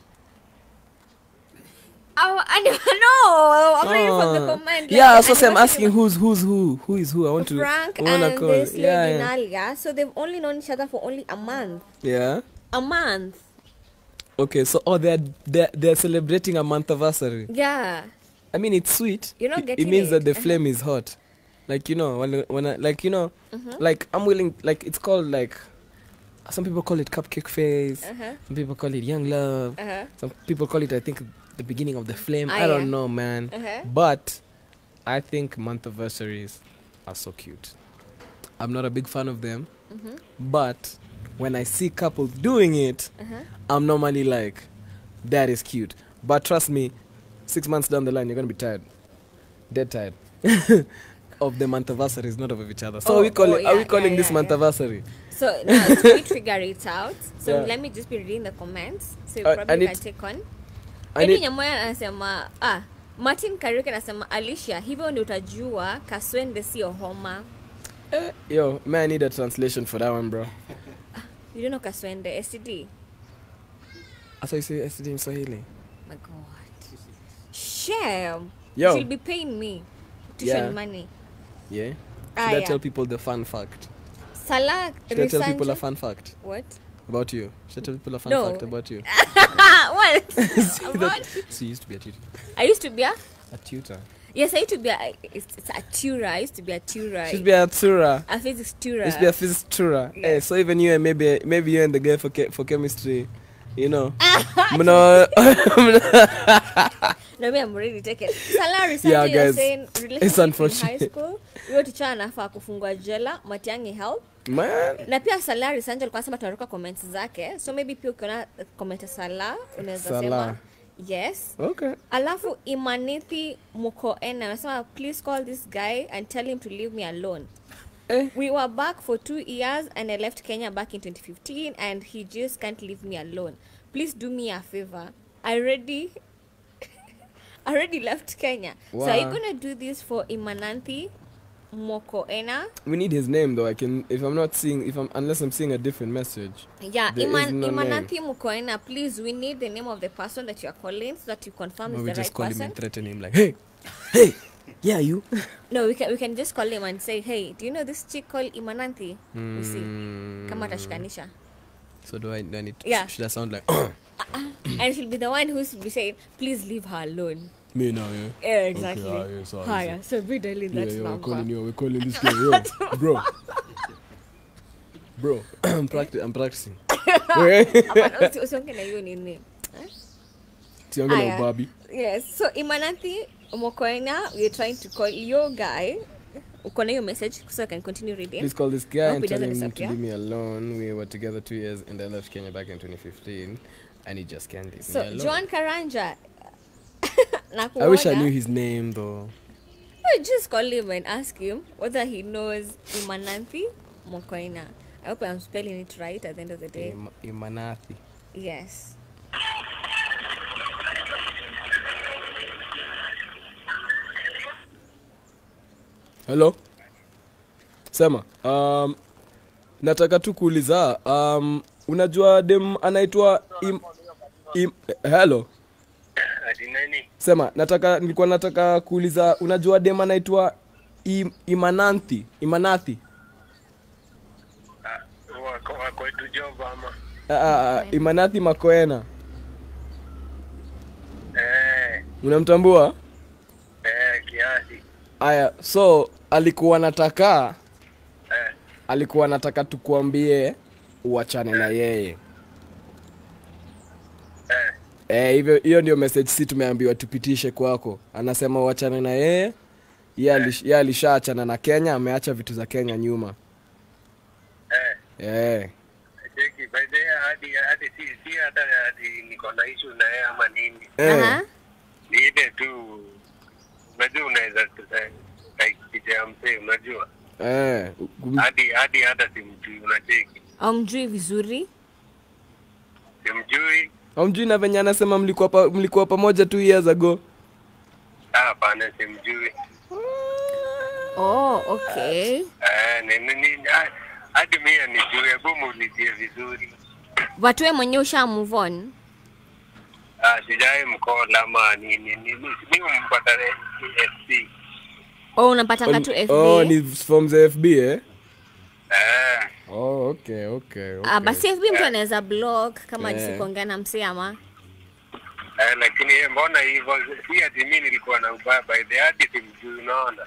Our anniversary. No, I'm waiting for the comment. Yeah, so I'm asking who's who. Who is who? I want to. Frank and this lady Nalia. So they've only known each other for only a month. Yeah. A month. Okay, so they're celebrating a month anniversary. Yeah. I mean, it's sweet. You're not getting it. It means that the flame is hot. Like, you know, when I, like, I'm willing, like, it's called, like, some people call it cupcake face, some people call it young love, some people call it, I think, the beginning of the flame. I don't know, man. But I think month-iversaries are so cute. I'm not a big fan of them, but when I see couples doing it, I'm normally like, that is cute. But trust me, 6 months down the line, you're going to be tired. Dead tired. Of the month-iversary is not of each other. So are we calling this month-iversary? So now we figure it out. So let me just be reading the comments. So you probably can take on. Martin Karuke anasema Alicia, hivyo ndio utajua kaswende sio homa. Yo, man, I need a translation for that one, bro. You don't know kaswende, STD. As I say STD in Swahili. My God. Shame. Yo. She'll be paying me. Tuition money. Yeah. Should I tell people the fun fact? Salah, should I tell people a fun fact? What? About you. Should I tell people a fun fact about you? What? So you used to be a tutor. I used to be a tutor. Yes, I used to be a tutor. I used to be a tutor. I used to be a tutor. A physics tutor. I used to be a physics tutor. Yeah. Hey, so even you and maybe you and the girl for chemistry, you know. No, me, I'm ready to take it. Salary, yeah, guys. Saying, it's unfortunate. In high school, we were to try and for kufungwa jela, Matiangi help. Man. Na pia salary, Sanjel, kwa sema tunaruka comments zake. So maybe pia ukiona comment Salah, unaweza sema. Yes. Okay. Alafu Imanathi Mokoena anasema, please call this guy and tell him to leave me alone. We were back for 2 years and I left Kenya back in 2015 and he just can't leave me alone. Please do me a favor. I already left Kenya. Wow. So are you gonna do this for Imanathi Mokoena? We need his name though. I can unless I'm seeing a different message. Yeah, Imanathi Mokoena. Please, we need the name of the person that you are calling so that you confirm is the right person. We just call him and threaten him like, hey, hey, yeah, you. No, we can just call him and say, hey, do you know this chick called Imanathi? We see. Kama atashikanisha. So do I need to, should I sound like and she'll be the one who's be saying, please leave her alone. Me now, yeah? Yeah, exactly. Okay, sorry. So be dealing that number. We're calling this guy. Yo, bro, I'm practicing. Yes, so Imanathi Mokoena, we're trying to call your guy. Your message so I can continue reading. Please call this guy and tell him to leave me alone. We were together 2 years and I left Kenya back in 2015 and he just can't leave me alone. So, John Karanja. I wish I knew his name though. I just call him and ask him whether he knows Imanathi Mokoena. I hope I'm spelling it right at the end of the day. Imanathi. Yes. Hello? Sema, nataka tu kuuliza, unajua dem anaitwa Hello? Sema, nilikuwa nataka kuuliza, unajua dem anaitwa Imanathi? Imanathi Mokoena. Unamtambua? Kiasi. Aya, so alikuwa nataka tukuambie uachane na yeye. Hivyo hiyo ndio message si tumeambiwa tupitishe kwako. Anasema uachane na yeye. Yeye alishaachana na Kenya, ameacha vitu za Kenya nyuma. Cheki baada ya hadi si hadi niko na issue na yeye ama nini. Ni ile tu unajua unaweza kijampe unajua. Hadi hata simjui unacheki. Hamjui vizuri? Simjui. Hamjui na venye anasema mlikuwa pamoja 2 years ago. Ah, bana simjui. Oh, okay. Nini hadi mimi nijue bomu nijie vizuri. Watu wewe mwenyewe usha move on. Sijai mkola mani ni mpata FB. Oh, unapata katu FB. Oh, ni from the FB eh? Oh, okay. Basi FB mtu anaweza block kama nisikuongea na msee ama. Lakini mbona hivyo si ati mimi nilikuwa na ubaya by the hadi simjui unaona.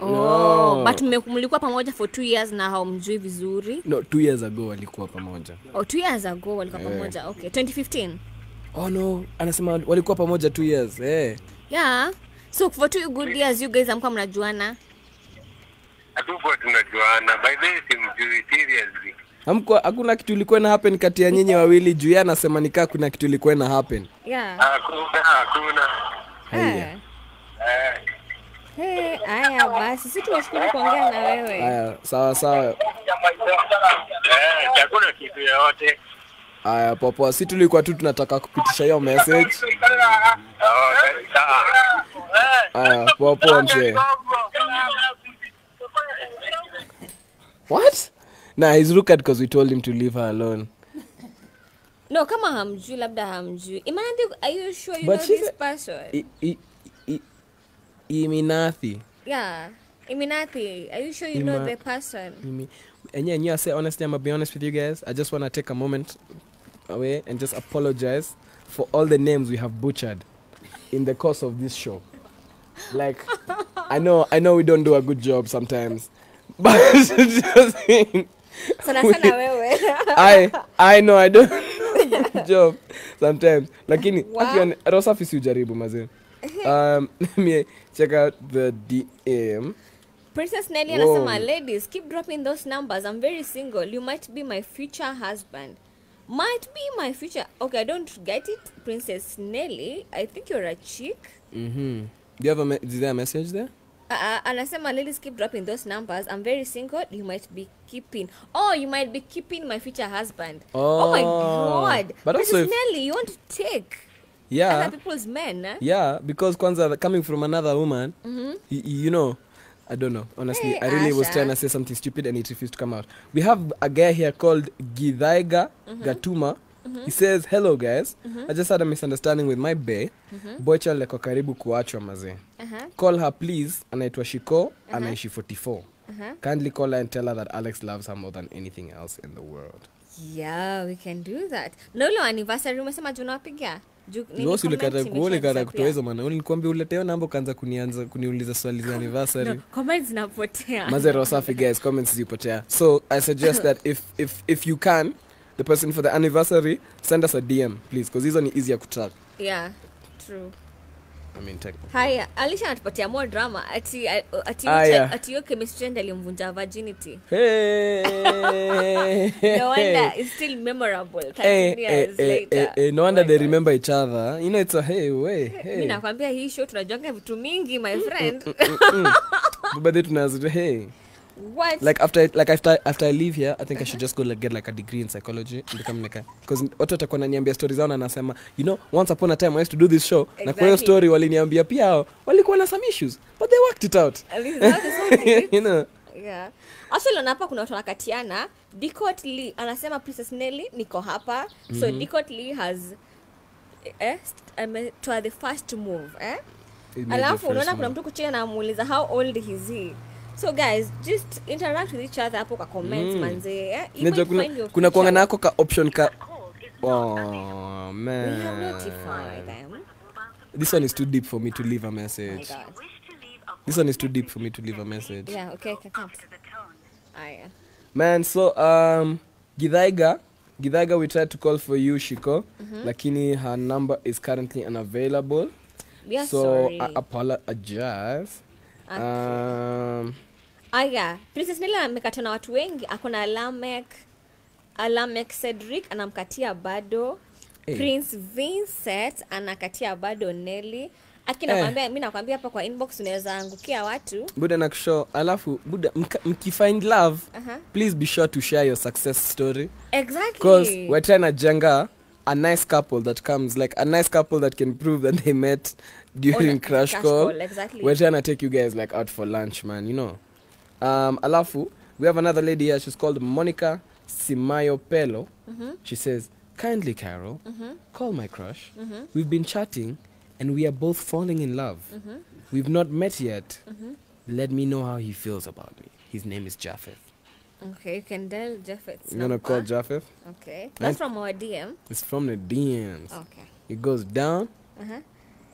Oh, but mlikuwa pamoja for 2 years na haumjui vizuri? No, 2 years ago walikuwa pamoja. Oh, 2 years ago walikuwa pamoja. Okay, 2015. Oh no, anasema walikuwa pamoja 2 years. Yeah. So for 2 good years you guys amkuwa mnajuana. Hatukuwa tunajuana. By the way, simjui seriously. Hamkuwa hakuna kitu ilikuwa na happen kati ya nyinyi wawili juu yana sema nikaa kuna kitu ilikuwa na happen. Yeah. Hakuna. Aya basi sisi tunashukuru kuongea na wewe. Aya, sawa. Hakuna kitu yote. Aya popo, sisi tulikuwa tu tunataka kupitisha hiyo message. Aya popo mzee. What? Nah, he's looked at because we told him to leave her alone. No, kama hamjui labda hamjui. Imanathi, are you sure you know this person? Iminathi. Yeah. Iminathi, are you sure you know the person? And yeah, I say honestly, I'm going to be honest with you guys. I just want to take a moment away and just apologize for all the names we have butchered in the course of this show. Like, I know we don't do a good job sometimes. But just I know I don't do a good job sometimes. Lakini, rosafi si ujaribu mazee. Let me check out the DM. Princess Nelly and Asama, ladies, keep dropping those numbers. I'm very single. You might be my future husband. Might be my future. Okay, I don't get it, Princess Nelly. I think you're a chick. Do you have is there a message there? And Asama, ladies, keep dropping those numbers. I'm very single. You might be keeping. Oh, you might be keeping my future husband. Oh my God. But Princess Nelly, you want to take. Yeah. Other people's men. Yeah, because kwanza coming from another woman, you know, I don't know. Honestly, I really was trying to say something stupid and it refused to come out. We have a guy here called Githaiga Gatuma. He says, hello guys. I just had a misunderstanding with my bae. Bocha leko karibu kuachwa mazee. Call her please. Anaitwa Shiko. Anaishi 44. Kindly call her and tell her that Alex loves her more than anything else in the world. Yeah, we can do that. Nolo anniversary umesema tunapigia. Ndio sio lekata kuonekana kutoeza maana nilikwambia uleteo namba kaanza kunianza kuniuliza swali za anniversary. Comments zinapotea. Mazero safi guys, comments zipotea. So I suggest that if you can, the person for the anniversary, send us a DM please because these are easier to track. Yeah, true. I mean technically. Haya, Alicia atupatia more drama ati your chemistry alimvunja virginity. Hey. No wonder it's still memorable 30 years later. No wonder they remember each other. You know it's a hey. Mimi nakwambia hii show tunajonga vitu mingi my friend. But they tunazidi hey. What? Like after I leave here, I think I should just go like get like a degree in psychology and become like a, because watu watakuwa wananiambia stories zao na nasema, you know, once upon a time I used to do this show. Exactly. Na kwa hiyo story waliniambia pia hao walikuwa na some issues, but they worked it out. At least that is something. You know. Yeah. Asilo na hapa kuna watu wanakatiana. Dicot Lee anasema Princess Nelly niko hapa. So Dicot Lee has to the first to move, eh? Alafu unaona kuna mtu kuchea na amuuliza how old is he? So guys, just interact with each other hapo kwa comments manze. Eh? Unajua kuna kuangana yako ka option ka. Oh man. We have notified them. This one is too deep for me to leave a message. Oh my God. This one is too deep for me to leave a message. Yeah, okay, come. Ah, yeah. Man, so Githaiga, we tried to call for you, Shiko. Lakini her number is currently unavailable. Yeah, so I apologize. Aya, Princess Nelly amekatana watu wengi. Akona Alamek Cedric anamkatia bado. Hey. Prince Vincent anakatia bado Nelly. Akina mwambia, mimi nakwambia hapa kwa inbox unaweza angukia watu. Buda nakusho, alafu buda mkifind love, please be sure to share your success story. Exactly. Because we're trying to jenga a nice couple that comes, like a nice couple that can prove that they met during Crush Call. Exactly. We're trying to take you guys like out for lunch, man, you know. Alafu, we have another lady here, she's called Monica Simayo Pelo. She says, kindly Carol, call my crush. We've been chatting and we are both falling in love. We've not met yet. Let me know how he feels about me. His name is Japheth. Okay, you can tell Japheth. You're going to call Japheth? Okay. That's from our DM. It's from the DMs. Okay. It goes down.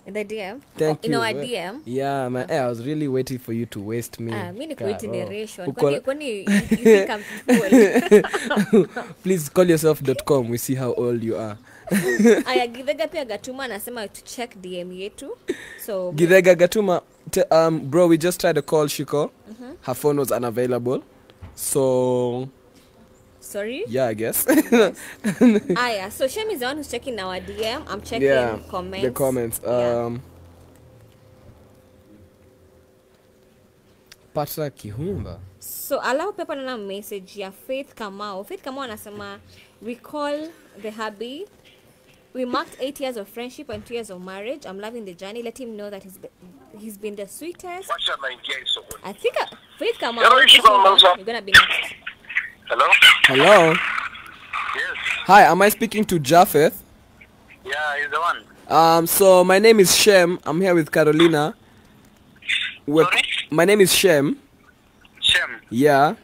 In the DM? Thank you. In our DM? Yeah, man. I was really waiting for you to waste me. Ah, I'm waiting the ratio. You think I'm full. Please call yourself.com. We see how old you are. Githaiga Gatuma anasema to check DM yetu. So Githaiga Gatuma, bro, we just tried to call Shiko. Her phone was unavailable. So sorry? Yeah, I guess. So Shem is the one who's checking our DM. I'm checking comments. The comments. Patra Kihumba. So allow people to message ya Faith Kamau. Faith Kamau anasema we call the hubby. We marked 8 years of friendship and 2 years of marriage. I'm loving the journey. Let him know that he's been the sweetest. I think Faith Kamau. You're gonna be next. Hello. Hello. Yes. Hi, am I speaking to Japheth? Yeah, he's the one. So my name is Shem. I'm here with Carolina. Sorry? My name is Shem. Shem. Yeah.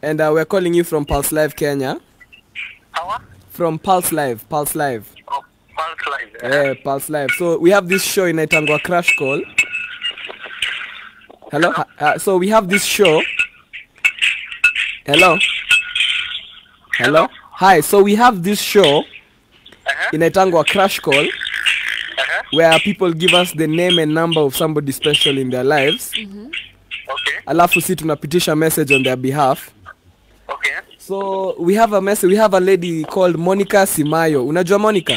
And we're calling you from Pulse Live Kenya. How? From Pulse Live. Oh, Pulse Live. Yeah, Pulse Live. So we have this show in Naitangwa Crush Call. Hello? So we have this show. Hello? Hello? Hi, so we have this show in Naitangwa Crush Call where people give us the name and number of somebody special in their lives. Okay. Alafu si tunapitisha message on their behalf. Okay. So we have a message. We have a lady called Monica Simayo. Unajua Monica?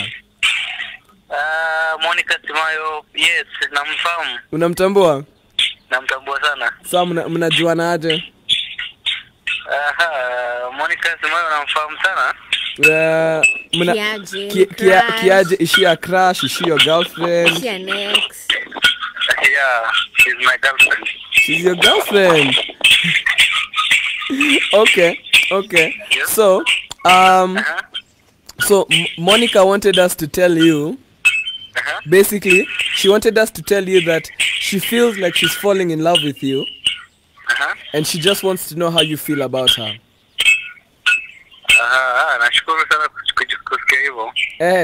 Monica Simayo, yes, namfahamu. Unamtambua? Namtambua sana. Sasa mnajuana aje? Monica Simayo namfahamu sana. Kiaje is she a crush? Is she your girlfriend? Is she an ex? Yeah, she's my girlfriend. She's your girlfriend. Okay. Okay, yes. So so Monica wanted us to tell you basically she wanted us to tell you that she feels like she's falling in love with you and she just wants to know how you feel about her.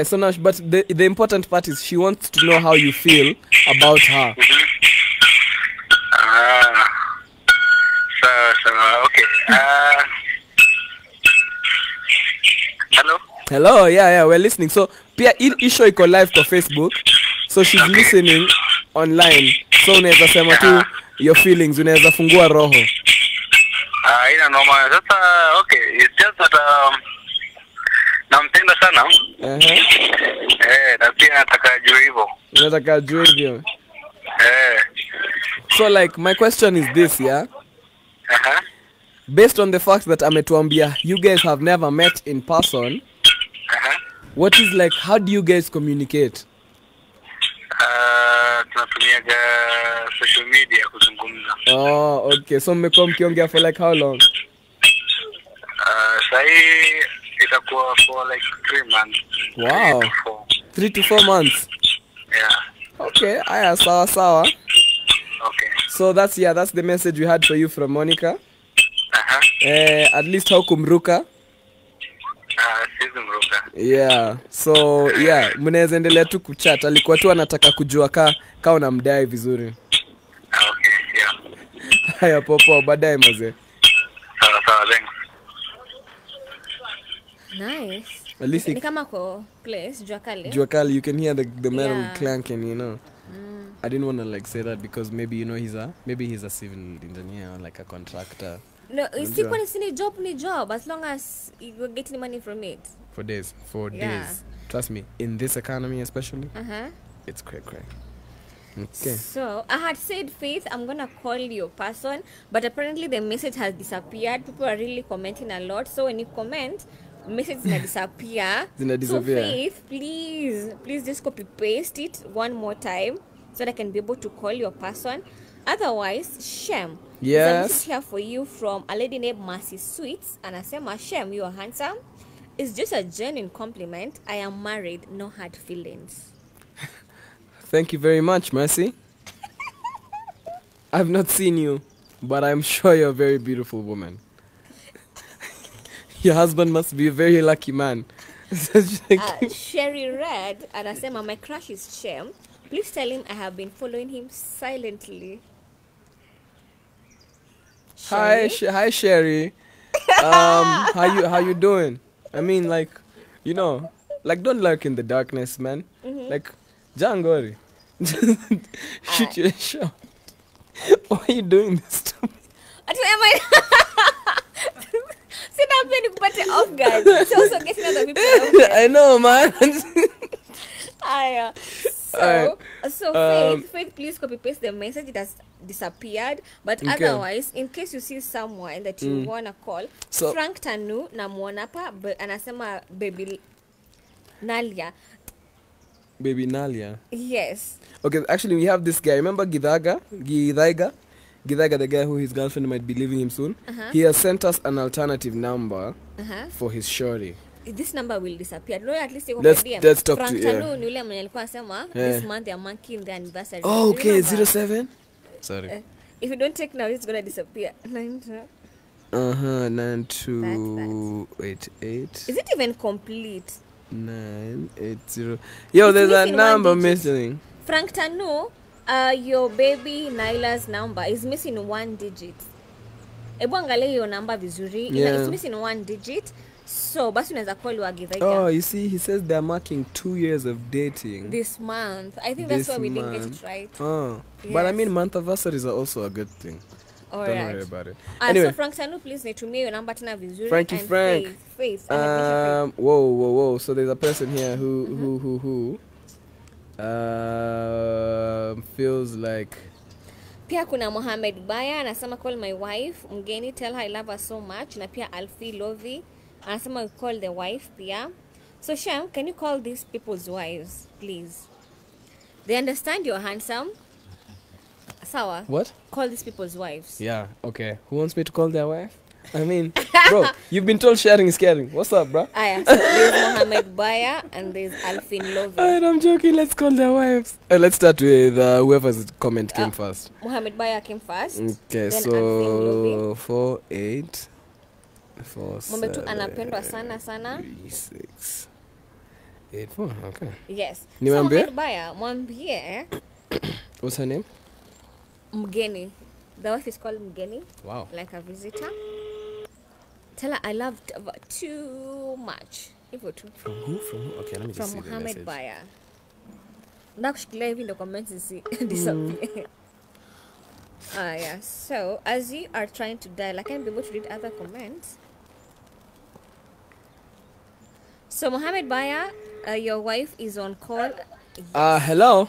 So now, but the important part is she wants to know how you feel about her. Okay. Hello? Hello, yeah, we're listening. So, Pia, isho iko live to Facebook. So, she's listening online. So, unaweza sema tu your feelings. Unaweza fungua roho. Ina normal. Sasa, okay. It's just that, nampenda sana. Na pia nataka juu hivyo. Nataka juu hivyo. So, like, my question is this, yeah? based on the fact that ametuambia you guys have never met in person, what is like, how do you guys communicate? Tunatumia social media kuzungumza. Oh, okay. So mmekuwa mkiongea for like how long? Sai itakuwa for like 3 months. Wow. 3 to 4 months. Yeah. Okay. Aya, sawa sawa. Okay. So that's, yeah, that's the message we had for you from Monica. At least haukumruka. Yeah, so yeah, mnaweza endelea tu kuchat. Alikuwa tu anataka kujua ka unamdai vizuri. Okay, yeah. Haya popo baadaye mzee. Sawa sawa, thanks. Nice. At least ni kama ko place juakali. Juakali, you can hear the metal clanking, you know. I didn't want to like say that because maybe you know maybe he's a civil engineer or like a contractor. No, it's still ni job as long as you're getting money from it. For days, for days. Trust me, in this economy especially, it's cray-cray. Okay. So, I had said, Faith, I'm going to call your person, but apparently the message has disappeared. People are really commenting a lot. So, when you comment, message is going to disappear. So, Faith, please just copy-paste it one more time so that I can be able to call your person. Otherwise, Shem. Yes. This is here for you from a lady named Mercy Sweets. And I say, Shem, you are handsome. It's just a genuine compliment. I am married, no hard feelings. Thank you very much, Mercy. I've not seen you, but I'm sure you're a very beautiful woman. Your husband must be a very lucky man. Sherry Red, and I say, my crush is Shem. Please tell him I have been following him silently. Sherry? Hi, Sherry. How you doing? I mean, like, you know, like, don't lurk in the darkness, man. Like, Jangori, shoot your shot. Why are you doing this to me? I know, man. So, Faith, please copy-paste the message. It has disappeared. But otherwise, in case you see someone that you want to call, so, Frank Tanu, namuonapa, anasema baby Nalia. Baby Nalia? Yes. Okay, actually, we have this guy. Remember Githaiga, the guy who his girlfriend might be leaving him soon? He has sent us an alternative number for his shorty. This number will disappear. No, at least you can get them. Let's talk to you. This month they are marking their anniversary. Oh, okay, 07? Sorry. If you don't take now, it's going to disappear. 9288. Is it even complete? 980. Yo, there's a number missing. Frank Tanu, your baby Nyla's number is missing one digit. Ebuangale, your number vizuri. It's missing one digit. So, but soon as I call you, oh, you see, he says they're marking 2 years of dating this month. I think that's why we didn't get it right. Oh, yes. But I mean, month anniversaries are also a good thing. Don't worry about it. Anyway, so Frank Tanu, please need to me your number tena vizuri. Frankie and Frank. Faith. Whoa. So there's a person here who feels like. Pia kuna Mohamed Baya and anasema call my wife Mgeni, tell her I love her so much. Na pia Alfie Lovi. And someone will call the wife, Pia. So, Shem, can you call these people's wives, please? They understand you're handsome. Sawa. What? Call these people's wives. Yeah, okay. Who wants me to call their wife? I mean, bro, you've been told sharing is caring. What's up, bro? So there's Mohamed Baya and there's Alfin Lovi. I'm joking. Let's call their wives. Let's start with whoever's comment came first. Mohamed Baya came first. Okay, then so 4, 8, 4, 7, 3, 6, 8, 4. Okay. Yes. What's her name? Mgeni. The wife is called Mgeni. Wow. Like a visitor. Tell her I loved her too much. From who? Okay, let me just see. From Mohamed Baya. Now she live in the comments and see disappear. So as you are trying to dial, I can't be able to read other comments. So Mohamed Baya, your wife is on call. Hello. Hello.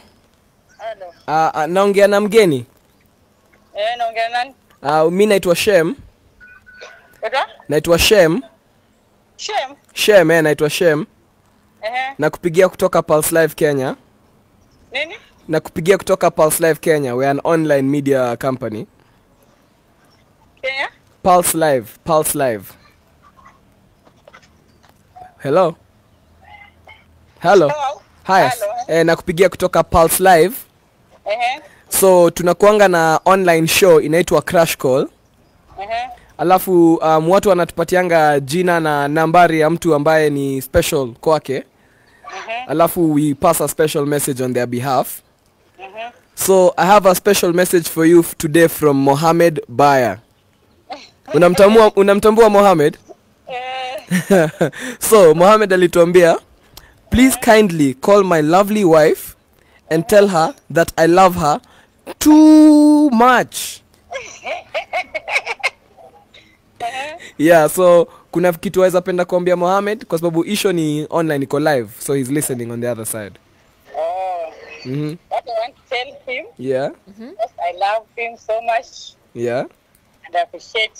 Naongea na Mgeni. Naongea nani? Mimi naitwa Shem. Naitwa Shem. Shem? Shem, naitwa Shem. Nakupigia kutoka Pulse Live Kenya. Nini? Nakupigia kutoka Pulse Live Kenya. We're an online media company. Kenya? Pulse Live. Pulse Live. Hello? Hello. Hello. Hi. Hello. Nakupigia kutoka Pulse Live. So tunakuanga na online show inaitwa Crush Call. Alafu watu wanatupatianga jina na nambari ya mtu ambaye ni special kwake. Alafu we pass a special message on their behalf. So I have a special message for you today from Mohamed Baya. Unamtambua Mohamed? So Mohamed alituambia, please kindly call my lovely wife and tell her that I love her too much. Yeah, so kuna kitu waweza penda kuambia Mohamed kwa sababu issue ni online, iko live, so he's listening on the other side. Oh. Mhm. What I want to tell him? Yeah. Yes, I love him so much. Yeah. And I appreciate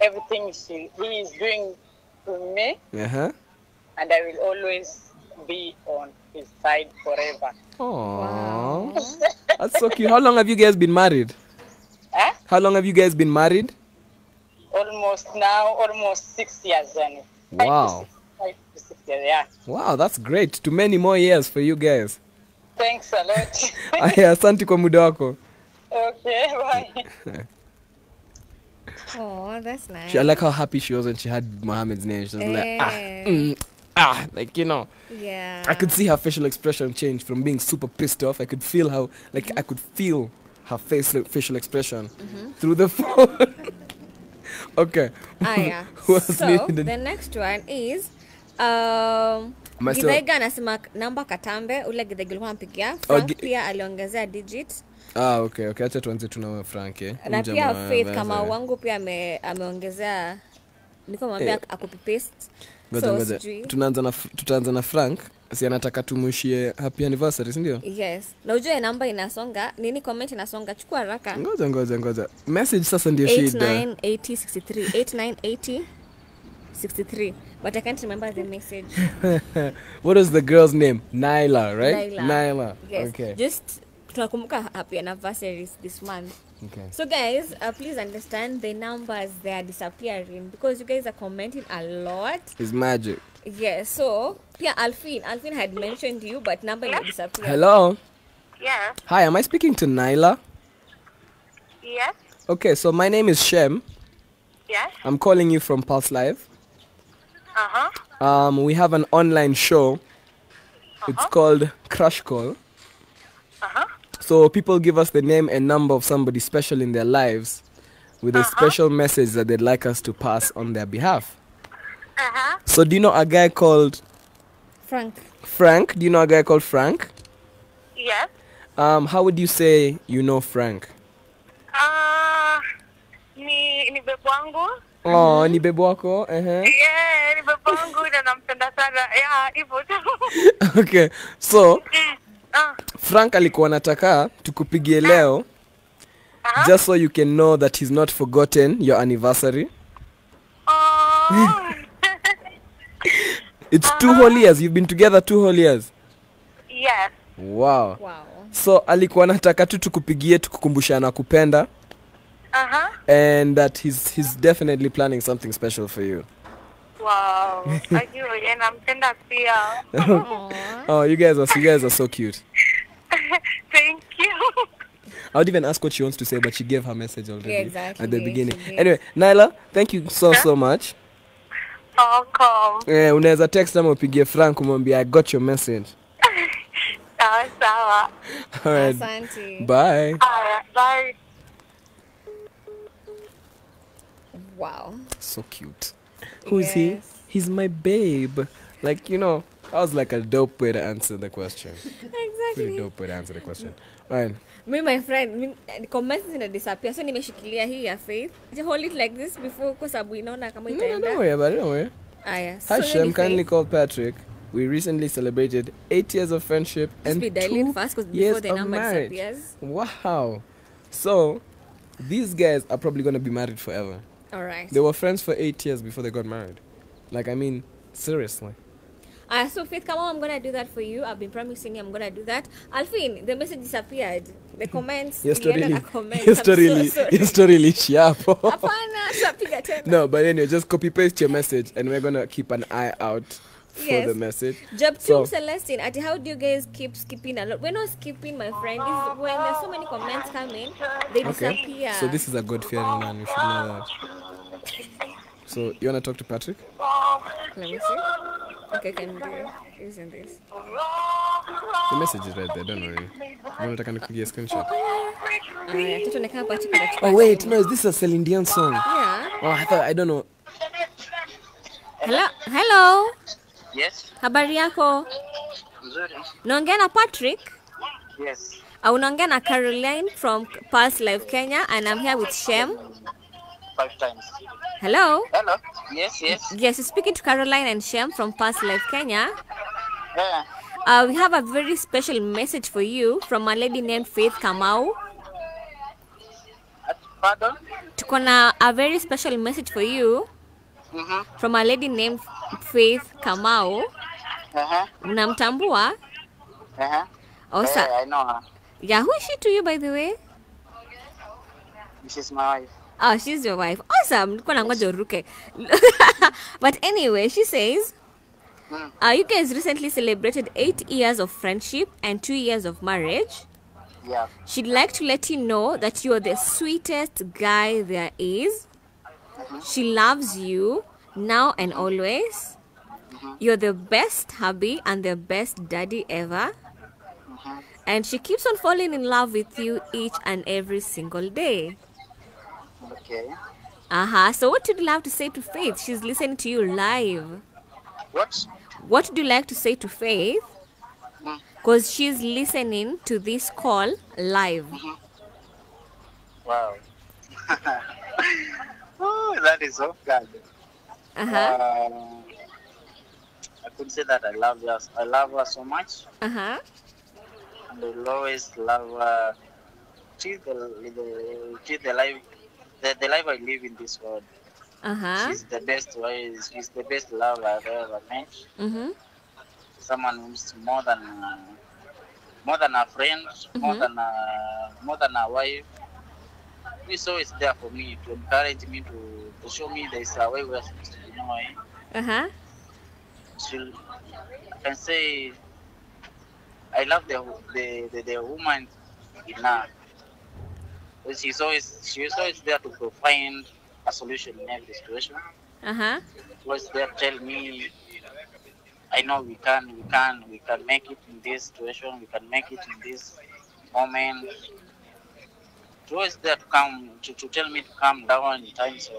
everything he is doing to me. And I will always be on his side forever. Oh, wow. That's so cute. How long have you guys been married? Huh? How long have you guys been married? Almost 6 years. Wow. 5 to 6 years, yeah. Wow, that's great. Too many more years for you guys. Thanks a lot. Asante kwa muda wako. Okay, bye. Oh, that's nice. I like how happy she was when she had Mohammed's name. She was like, like, you know. Yeah. I could see her facial expression change from being super pissed off. I could feel how, like, I could feel her facial expression through the phone. Okay. So the next one is Githaiga anasema namba katambe ule Githaiga alipompigia Frank pia aliongezea digit. Okay, acha tuanze tunaona Frank. Na pia Faith Kamau wangu pia ameongezea, niko mwambia akupi paste. So tutaanza na Frank. Si anataka tumushie happy anniversary, si ndio? Yes. Na ujue namba inasonga, nini comment inasonga, chukua haraka. Ngoja. Message sasa ndio shida. 898063. 898063. But I can't remember the message. What is the girl's name? Naila, right? Naila. Yes. Okay. Just tunakumbuka happy anniversary this month. Okay. So guys, please understand the numbers, they are disappearing because you guys are commenting a lot. It's magic. Yeah, so yeah, Alfin had mentioned you, but number is disappeared. Hello. Yeah. Hi, am I speaking to Naila? Yes. Okay, so my name is Shem. Yes. I'm calling you from Pulse Live. We have an online show. It's called Crush Call. So people give us the name and number of somebody special in their lives with a special message that they'd like us to pass on their behalf. So do you know a guy called Frank? Frank? Do you know a guy called Frank? Yes. How would you say you know Frank? Ni babu wangu. Oh, ni babu wako? Yeah, ni babu wangu na nampenda sana. Yeah, hivyo. Okay. So Frank alikuwa anataka tukupigie leo. Just so you can know that he's not forgotten your anniversary. Oh. It's 2 whole years. You've been together 2 whole years. Yes. Wow. So alikuwa anataka tu tukupigie tukukumbusha na kupenda. And that he's definitely planning something special for you. Wow. And I'm sending pia. Oh, you guys are so cute. Thank you. I would even ask what she wants to say, but she gave her message already at the beginning. Anyway, Naila, thank you so much. Unaweza text ama upigie Frank umwambie I got your message. Sawa. Alright. Bye. Bye. Wow. So cute. Who is he? He's my babe. Like, you know, that was like a dope way to answer the question. Pretty dope way to answer the question. Alright. Me, my friend, the comments are disappearing. So I'm going to hold it here, Faith. Just hold it like this before, because I'm going to no, don't worry about it, don't worry. Hi, Shem, kindly call Patrick. We recently celebrated 8 years of friendship and 2 years of marriage. Wow. So, these guys are probably going to be married forever. All right. They were friends for 8 years before they got married. Like, I mean, seriously. So Faith Kamau, I'm gonna do that for you. I've been promising you I'm gonna do that. Alfin, the message disappeared. The comments. No, but anyway, just copy paste your message, and we're gonna keep an eye out for the message. Job so, Celestine, at how do you guys keep skipping a lot? We're not skipping, my friend. This is when there's so many comments coming, they disappear. So this is a God-fearing man. You should know that. So you wanna talk to Patrick? Let me see. Okay, can do using this. The message is right there, don't worry. I want to take a screenshot. Oh wait, no, is this a Celine Dion song? Yeah. Oh, I thought, I don't know. Hello, hello. Yes. Habari yako? Nzuri. Naongea na Patrick? Yes. Naongea na Caroline from Pulse Live Kenya, and I'm here with Shem. 5 times. Hello? Hello. Yes, yes. Yes, you're speaking to Caroline and Shem from Pulse Live Kenya. Yeah. We have a very special message for you from a lady named Faith Kamau. Pardon? Tukona a very special message for you from a lady named Faith Kamau. Unamtambua? Yeah, I know her. Yeah, who is she to you, by the way? She's my wife. Oh, she's your wife. Awesome. But anyway, she says, you guys recently celebrated 8 years of friendship and 2 years of marriage. Yeah. She'd like to let you know that you're the sweetest guy there is. She loves you now and always. You're the best hubby and the best daddy ever. And she keeps on falling in love with you each and every single day. Okay. So what would you love to say to Faith? She's listening to you live. What? What would you like to say to Faith? Because she's listening to this call live. Wow. Oh, that is so good. I could say that I love her. I love her so much. And I will always love her till the life I live in this world. She's the best wife. She's the best love I've ever met. Someone who's more than a friend, more than a wife. She's always there for me to encourage me, to show me there is a way we're supposed to be knowing. She can say, I love the woman in her. She's always there to find a solution in every situation. She was there to tell me, I know we can make it in this situation, we can make it in this moment. She was there to come to tell me to calm down in times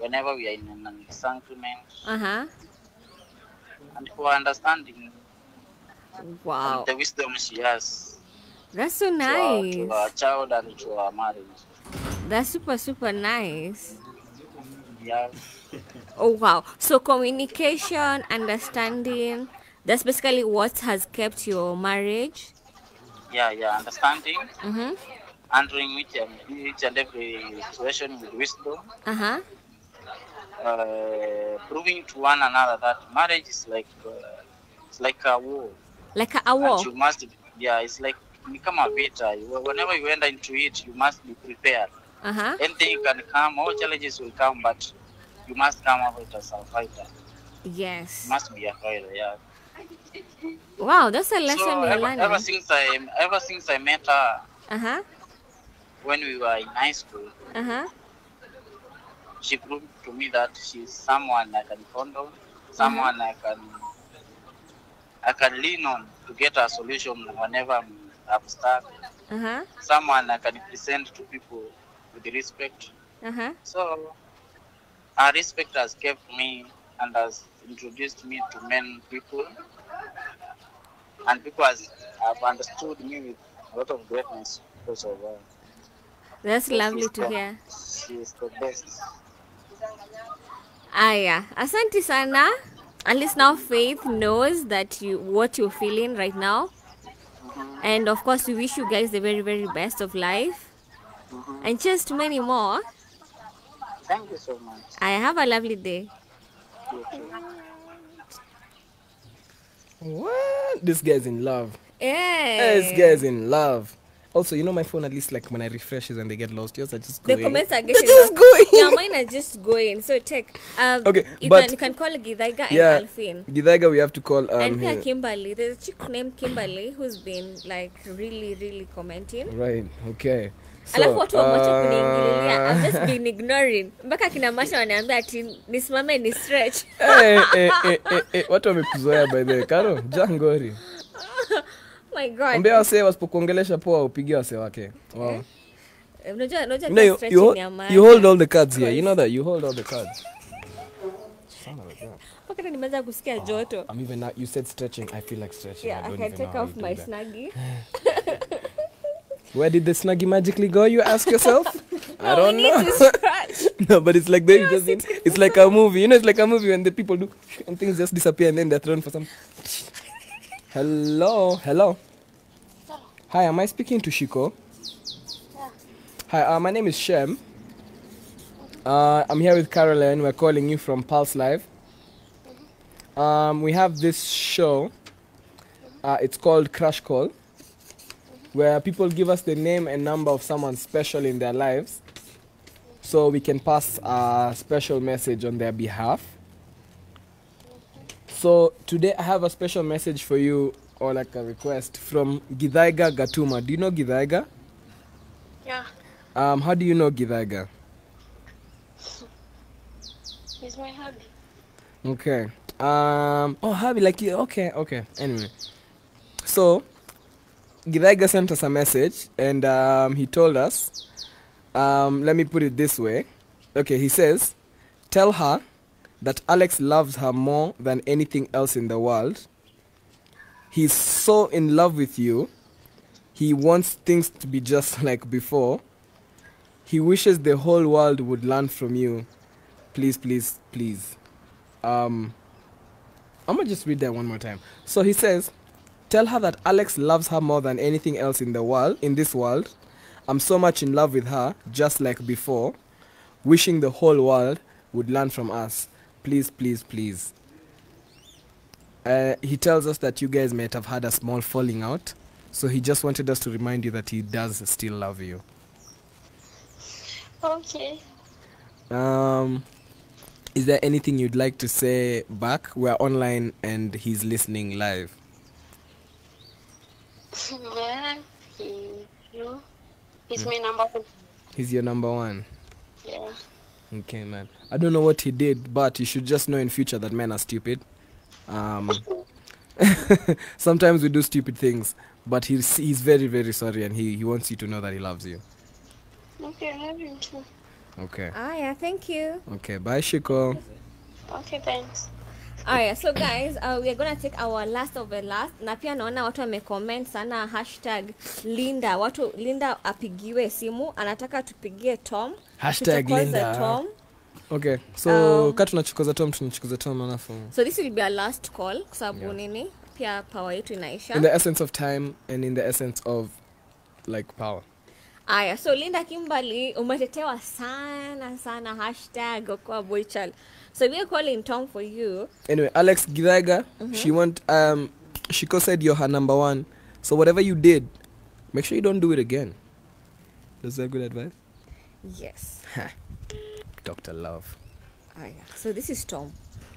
whenever we are in an excitement. And for understanding. Wow. And the wisdom she has. That's so nice. To our child and to our marriage. That's super, super nice. Yeah. Oh, wow. So communication, understanding, that's basically what has kept your marriage? Yeah, yeah. Understanding. Handling each and every situation with wisdom. Proving to one another that marriage is like a war. Like a war? You must, yeah, it's like become a better. Whenever you enter into it, you must be prepared. Anything can come, all challenges will come, but you must come up with a survivor. Yes. You must be a fighter, yeah. Wow, that's a lesson you're learning. Ever since I met her, when we were in high school, she proved to me that she's someone I can count on, someone I can lean on to get a solution whenever I'm stuck. Someone I can present to people with respect. So, her respect has kept me and has introduced me to many people, and people have understood me with a lot of greatness because of her. That's lovely to hear. She is the best. Aya, asante sana. At least now Faith knows that what you're feeling right now. And of course, we wish you guys the very, very best of life, and just many more. Thank you so much. I have a lovely day. What? This guy's in love. Hey. This guy's in love. Also, you know my phone, at least like when I refresh it and they get lost, yours are just going. The comments are getting just going. Yeah, mine are just going. So check. Okay, you can call Githaiga and Alfin. Githaiga, we have to call. And here Kimberly. There's a chick named Kimberly who's been like really commenting. Right. Okay. So, I've just been ignoring. Baka kina masha wanaambia ati nisimame ni stretch. Watu wamekuzoea by the Karo Jangori. My God. Mbea wase wasipokuongelesha poa upige wase wake. Wow. You hold all the cards here. You know that you hold all the cards. I'm even not, you said stretching. I feel like stretching. Yeah, I can take off my snuggie. Where did the snuggie magically go? You ask yourself. No, I don't know. No, but it's like they just—it's like a movie. You know, it's like a movie when the people do and things just disappear and then they're thrown for some. Hello. Hi, am I speaking to Shiko? Yeah. Hi, my name is Shem. I'm here with Caroline. We're calling you from Pulse Live. We have this show. It's called Crush Call, where people give us the name and number of someone special in their lives so we can pass a special message on their behalf. So today I have a special message for you, or like a request, from Githaiga Gatuma. Do you know Githaiga? Yeah. How do you know Githaiga? He's my hubby. Okay. Oh, hubby, like you. Okay. Anyway. So Githaiga sent us a message and he told us, let me put it this way. Okay, he says, tell her that Alex loves her more than anything else in the world. He's so in love with you. He wants things to be just like before. He wishes the whole world would learn from you. Please. I'm going to just read that one more time. So he says, tell her that Alex loves her more than anything else in the world, in this world. I'm so much in love with her, just like before. Wishing the whole world would learn from us. Please. He tells us that you guys might have had a small falling out. So he just wanted us to remind you that he does still love you. Okay. Is there anything you'd like to say back? We're online and he's listening live. Yeah, he's my number one. He's your number one? Yeah. Okay, man. I don't know what he did, but you should just know in future that men are stupid. Sometimes we do stupid things, but he's very sorry, and he wants you to know that he loves you. Okay, I love you too. Okay. Ah, yeah, thank you. Okay, bye, Shiko. Okay, thanks. Alright, so guys, we are gonna take our last of the last. Na pia naona watu wamecomment sana hashtag Linda. Watu Linda apigiwe simu, anataka tupigie Tom. Hashtag Linda. Tom. Okay, so kati tunachokoza Tom, tunachokoza Tom alafu. So this will be our last call kwa sababu nini? Pia power yetu inaisha. In the essence of time and in the essence of like power. Aya, so Linda Kimberly umetetewa sana hashtag kwa boychal. So we are calling Tom for you. Anyway, Alex Githaiga, Shiko said you're her number one. So whatever you did, make sure you don't do it again. Is that good advice? Yes. Dr. Love. Oh, yeah. So this is Tom.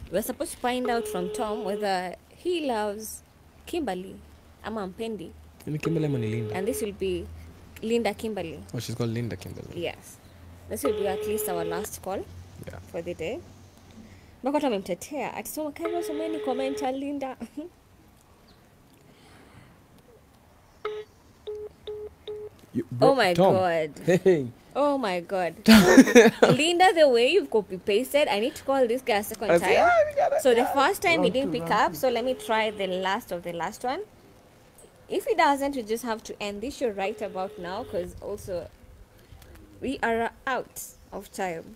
We're supposed to find out from Tom whether he loves Kimberly Amampendi. And this will be Linda Kimberly. Oh, she's called Linda Kimberly. Yes. This will be at least our last call for the day. Mako tumemtetea ati soma kama someni comment ya Linda. Oh my God. Hey. Oh my God. Linda, the way you've copy pasted, I need to call this guy a second time. So the first time he didn't pick up, so let me try the last of the last one. If he doesn't, we just have to end this show right about now because also we are out of time.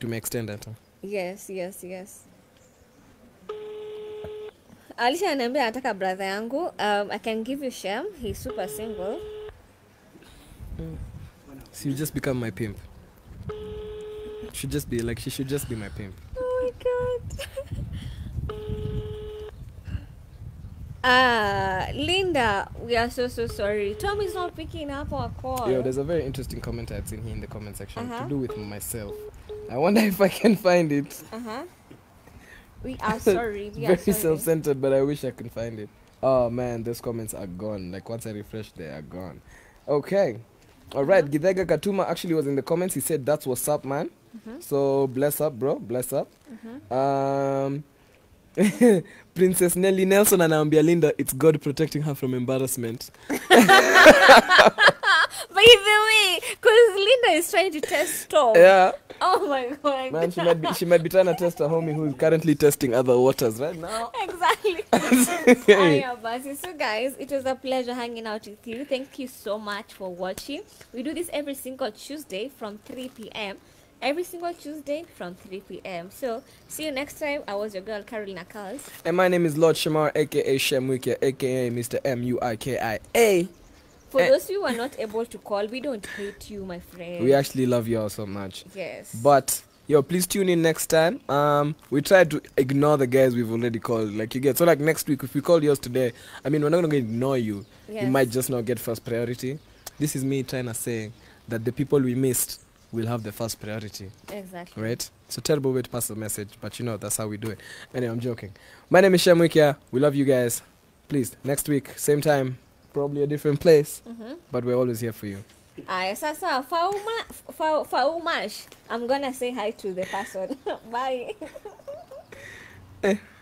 To extend that. Yes. Alicia anambia anataka brother yangu. I can give you Shem. He's super single. So you just become my pimp. Should just be like, she should just be my pimp. Oh my god. Linda, we are so sorry. Tom is not picking up our call. Yo, there's a very interesting comment I've seen here in the comment section to do with myself. I wonder if I can find it. We are sorry. We are very self-centered, but I wish I could find it. Oh man, those comments are gone. Like once I refresh, they are gone. Okay. Alright, Githaiga Gatuma actually was in the comments. He said, that's what's up, man. So, bless up, bro. Bless up. Princess Nelly Nelson anaambia Linda, it's God protecting her from embarrassment. By the way, because Linda is trying to test Tom. Yeah. Oh my god. Man, she might be trying to test a homie who is currently testing other waters right now. Exactly. So guys, it was a pleasure hanging out with you. Thank you so much for watching. We do this every single Tuesday from 3 p.m. Every single Tuesday from 3 p.m. So see you next time. I was your girl Carolina Carlz. And my name is Lord Shamar, aka Shem Mwikia, aka Mr. M-U-I-K-I-A. For those you who are not able to call, we don't hate you, my friend. We actually love you all so much. Yes. But, yo, please tune in next time. We try to ignore the guys we've already called. Like, you get, so like next week, if we call yours today, I mean, we're not going to ignore you. Yes. You might just not get first priority. This is me trying to say that the people we missed will have the first priority. Exactly. Right? So terrible way to pass the message, but you know, that's how we do it. Anyway, I'm joking. My name is Shem Mwikia. We love you guys. Please, next week, same time. Probably a different place, but we're always here for you. Sasa, I'm gonna say hi to the person. Bye.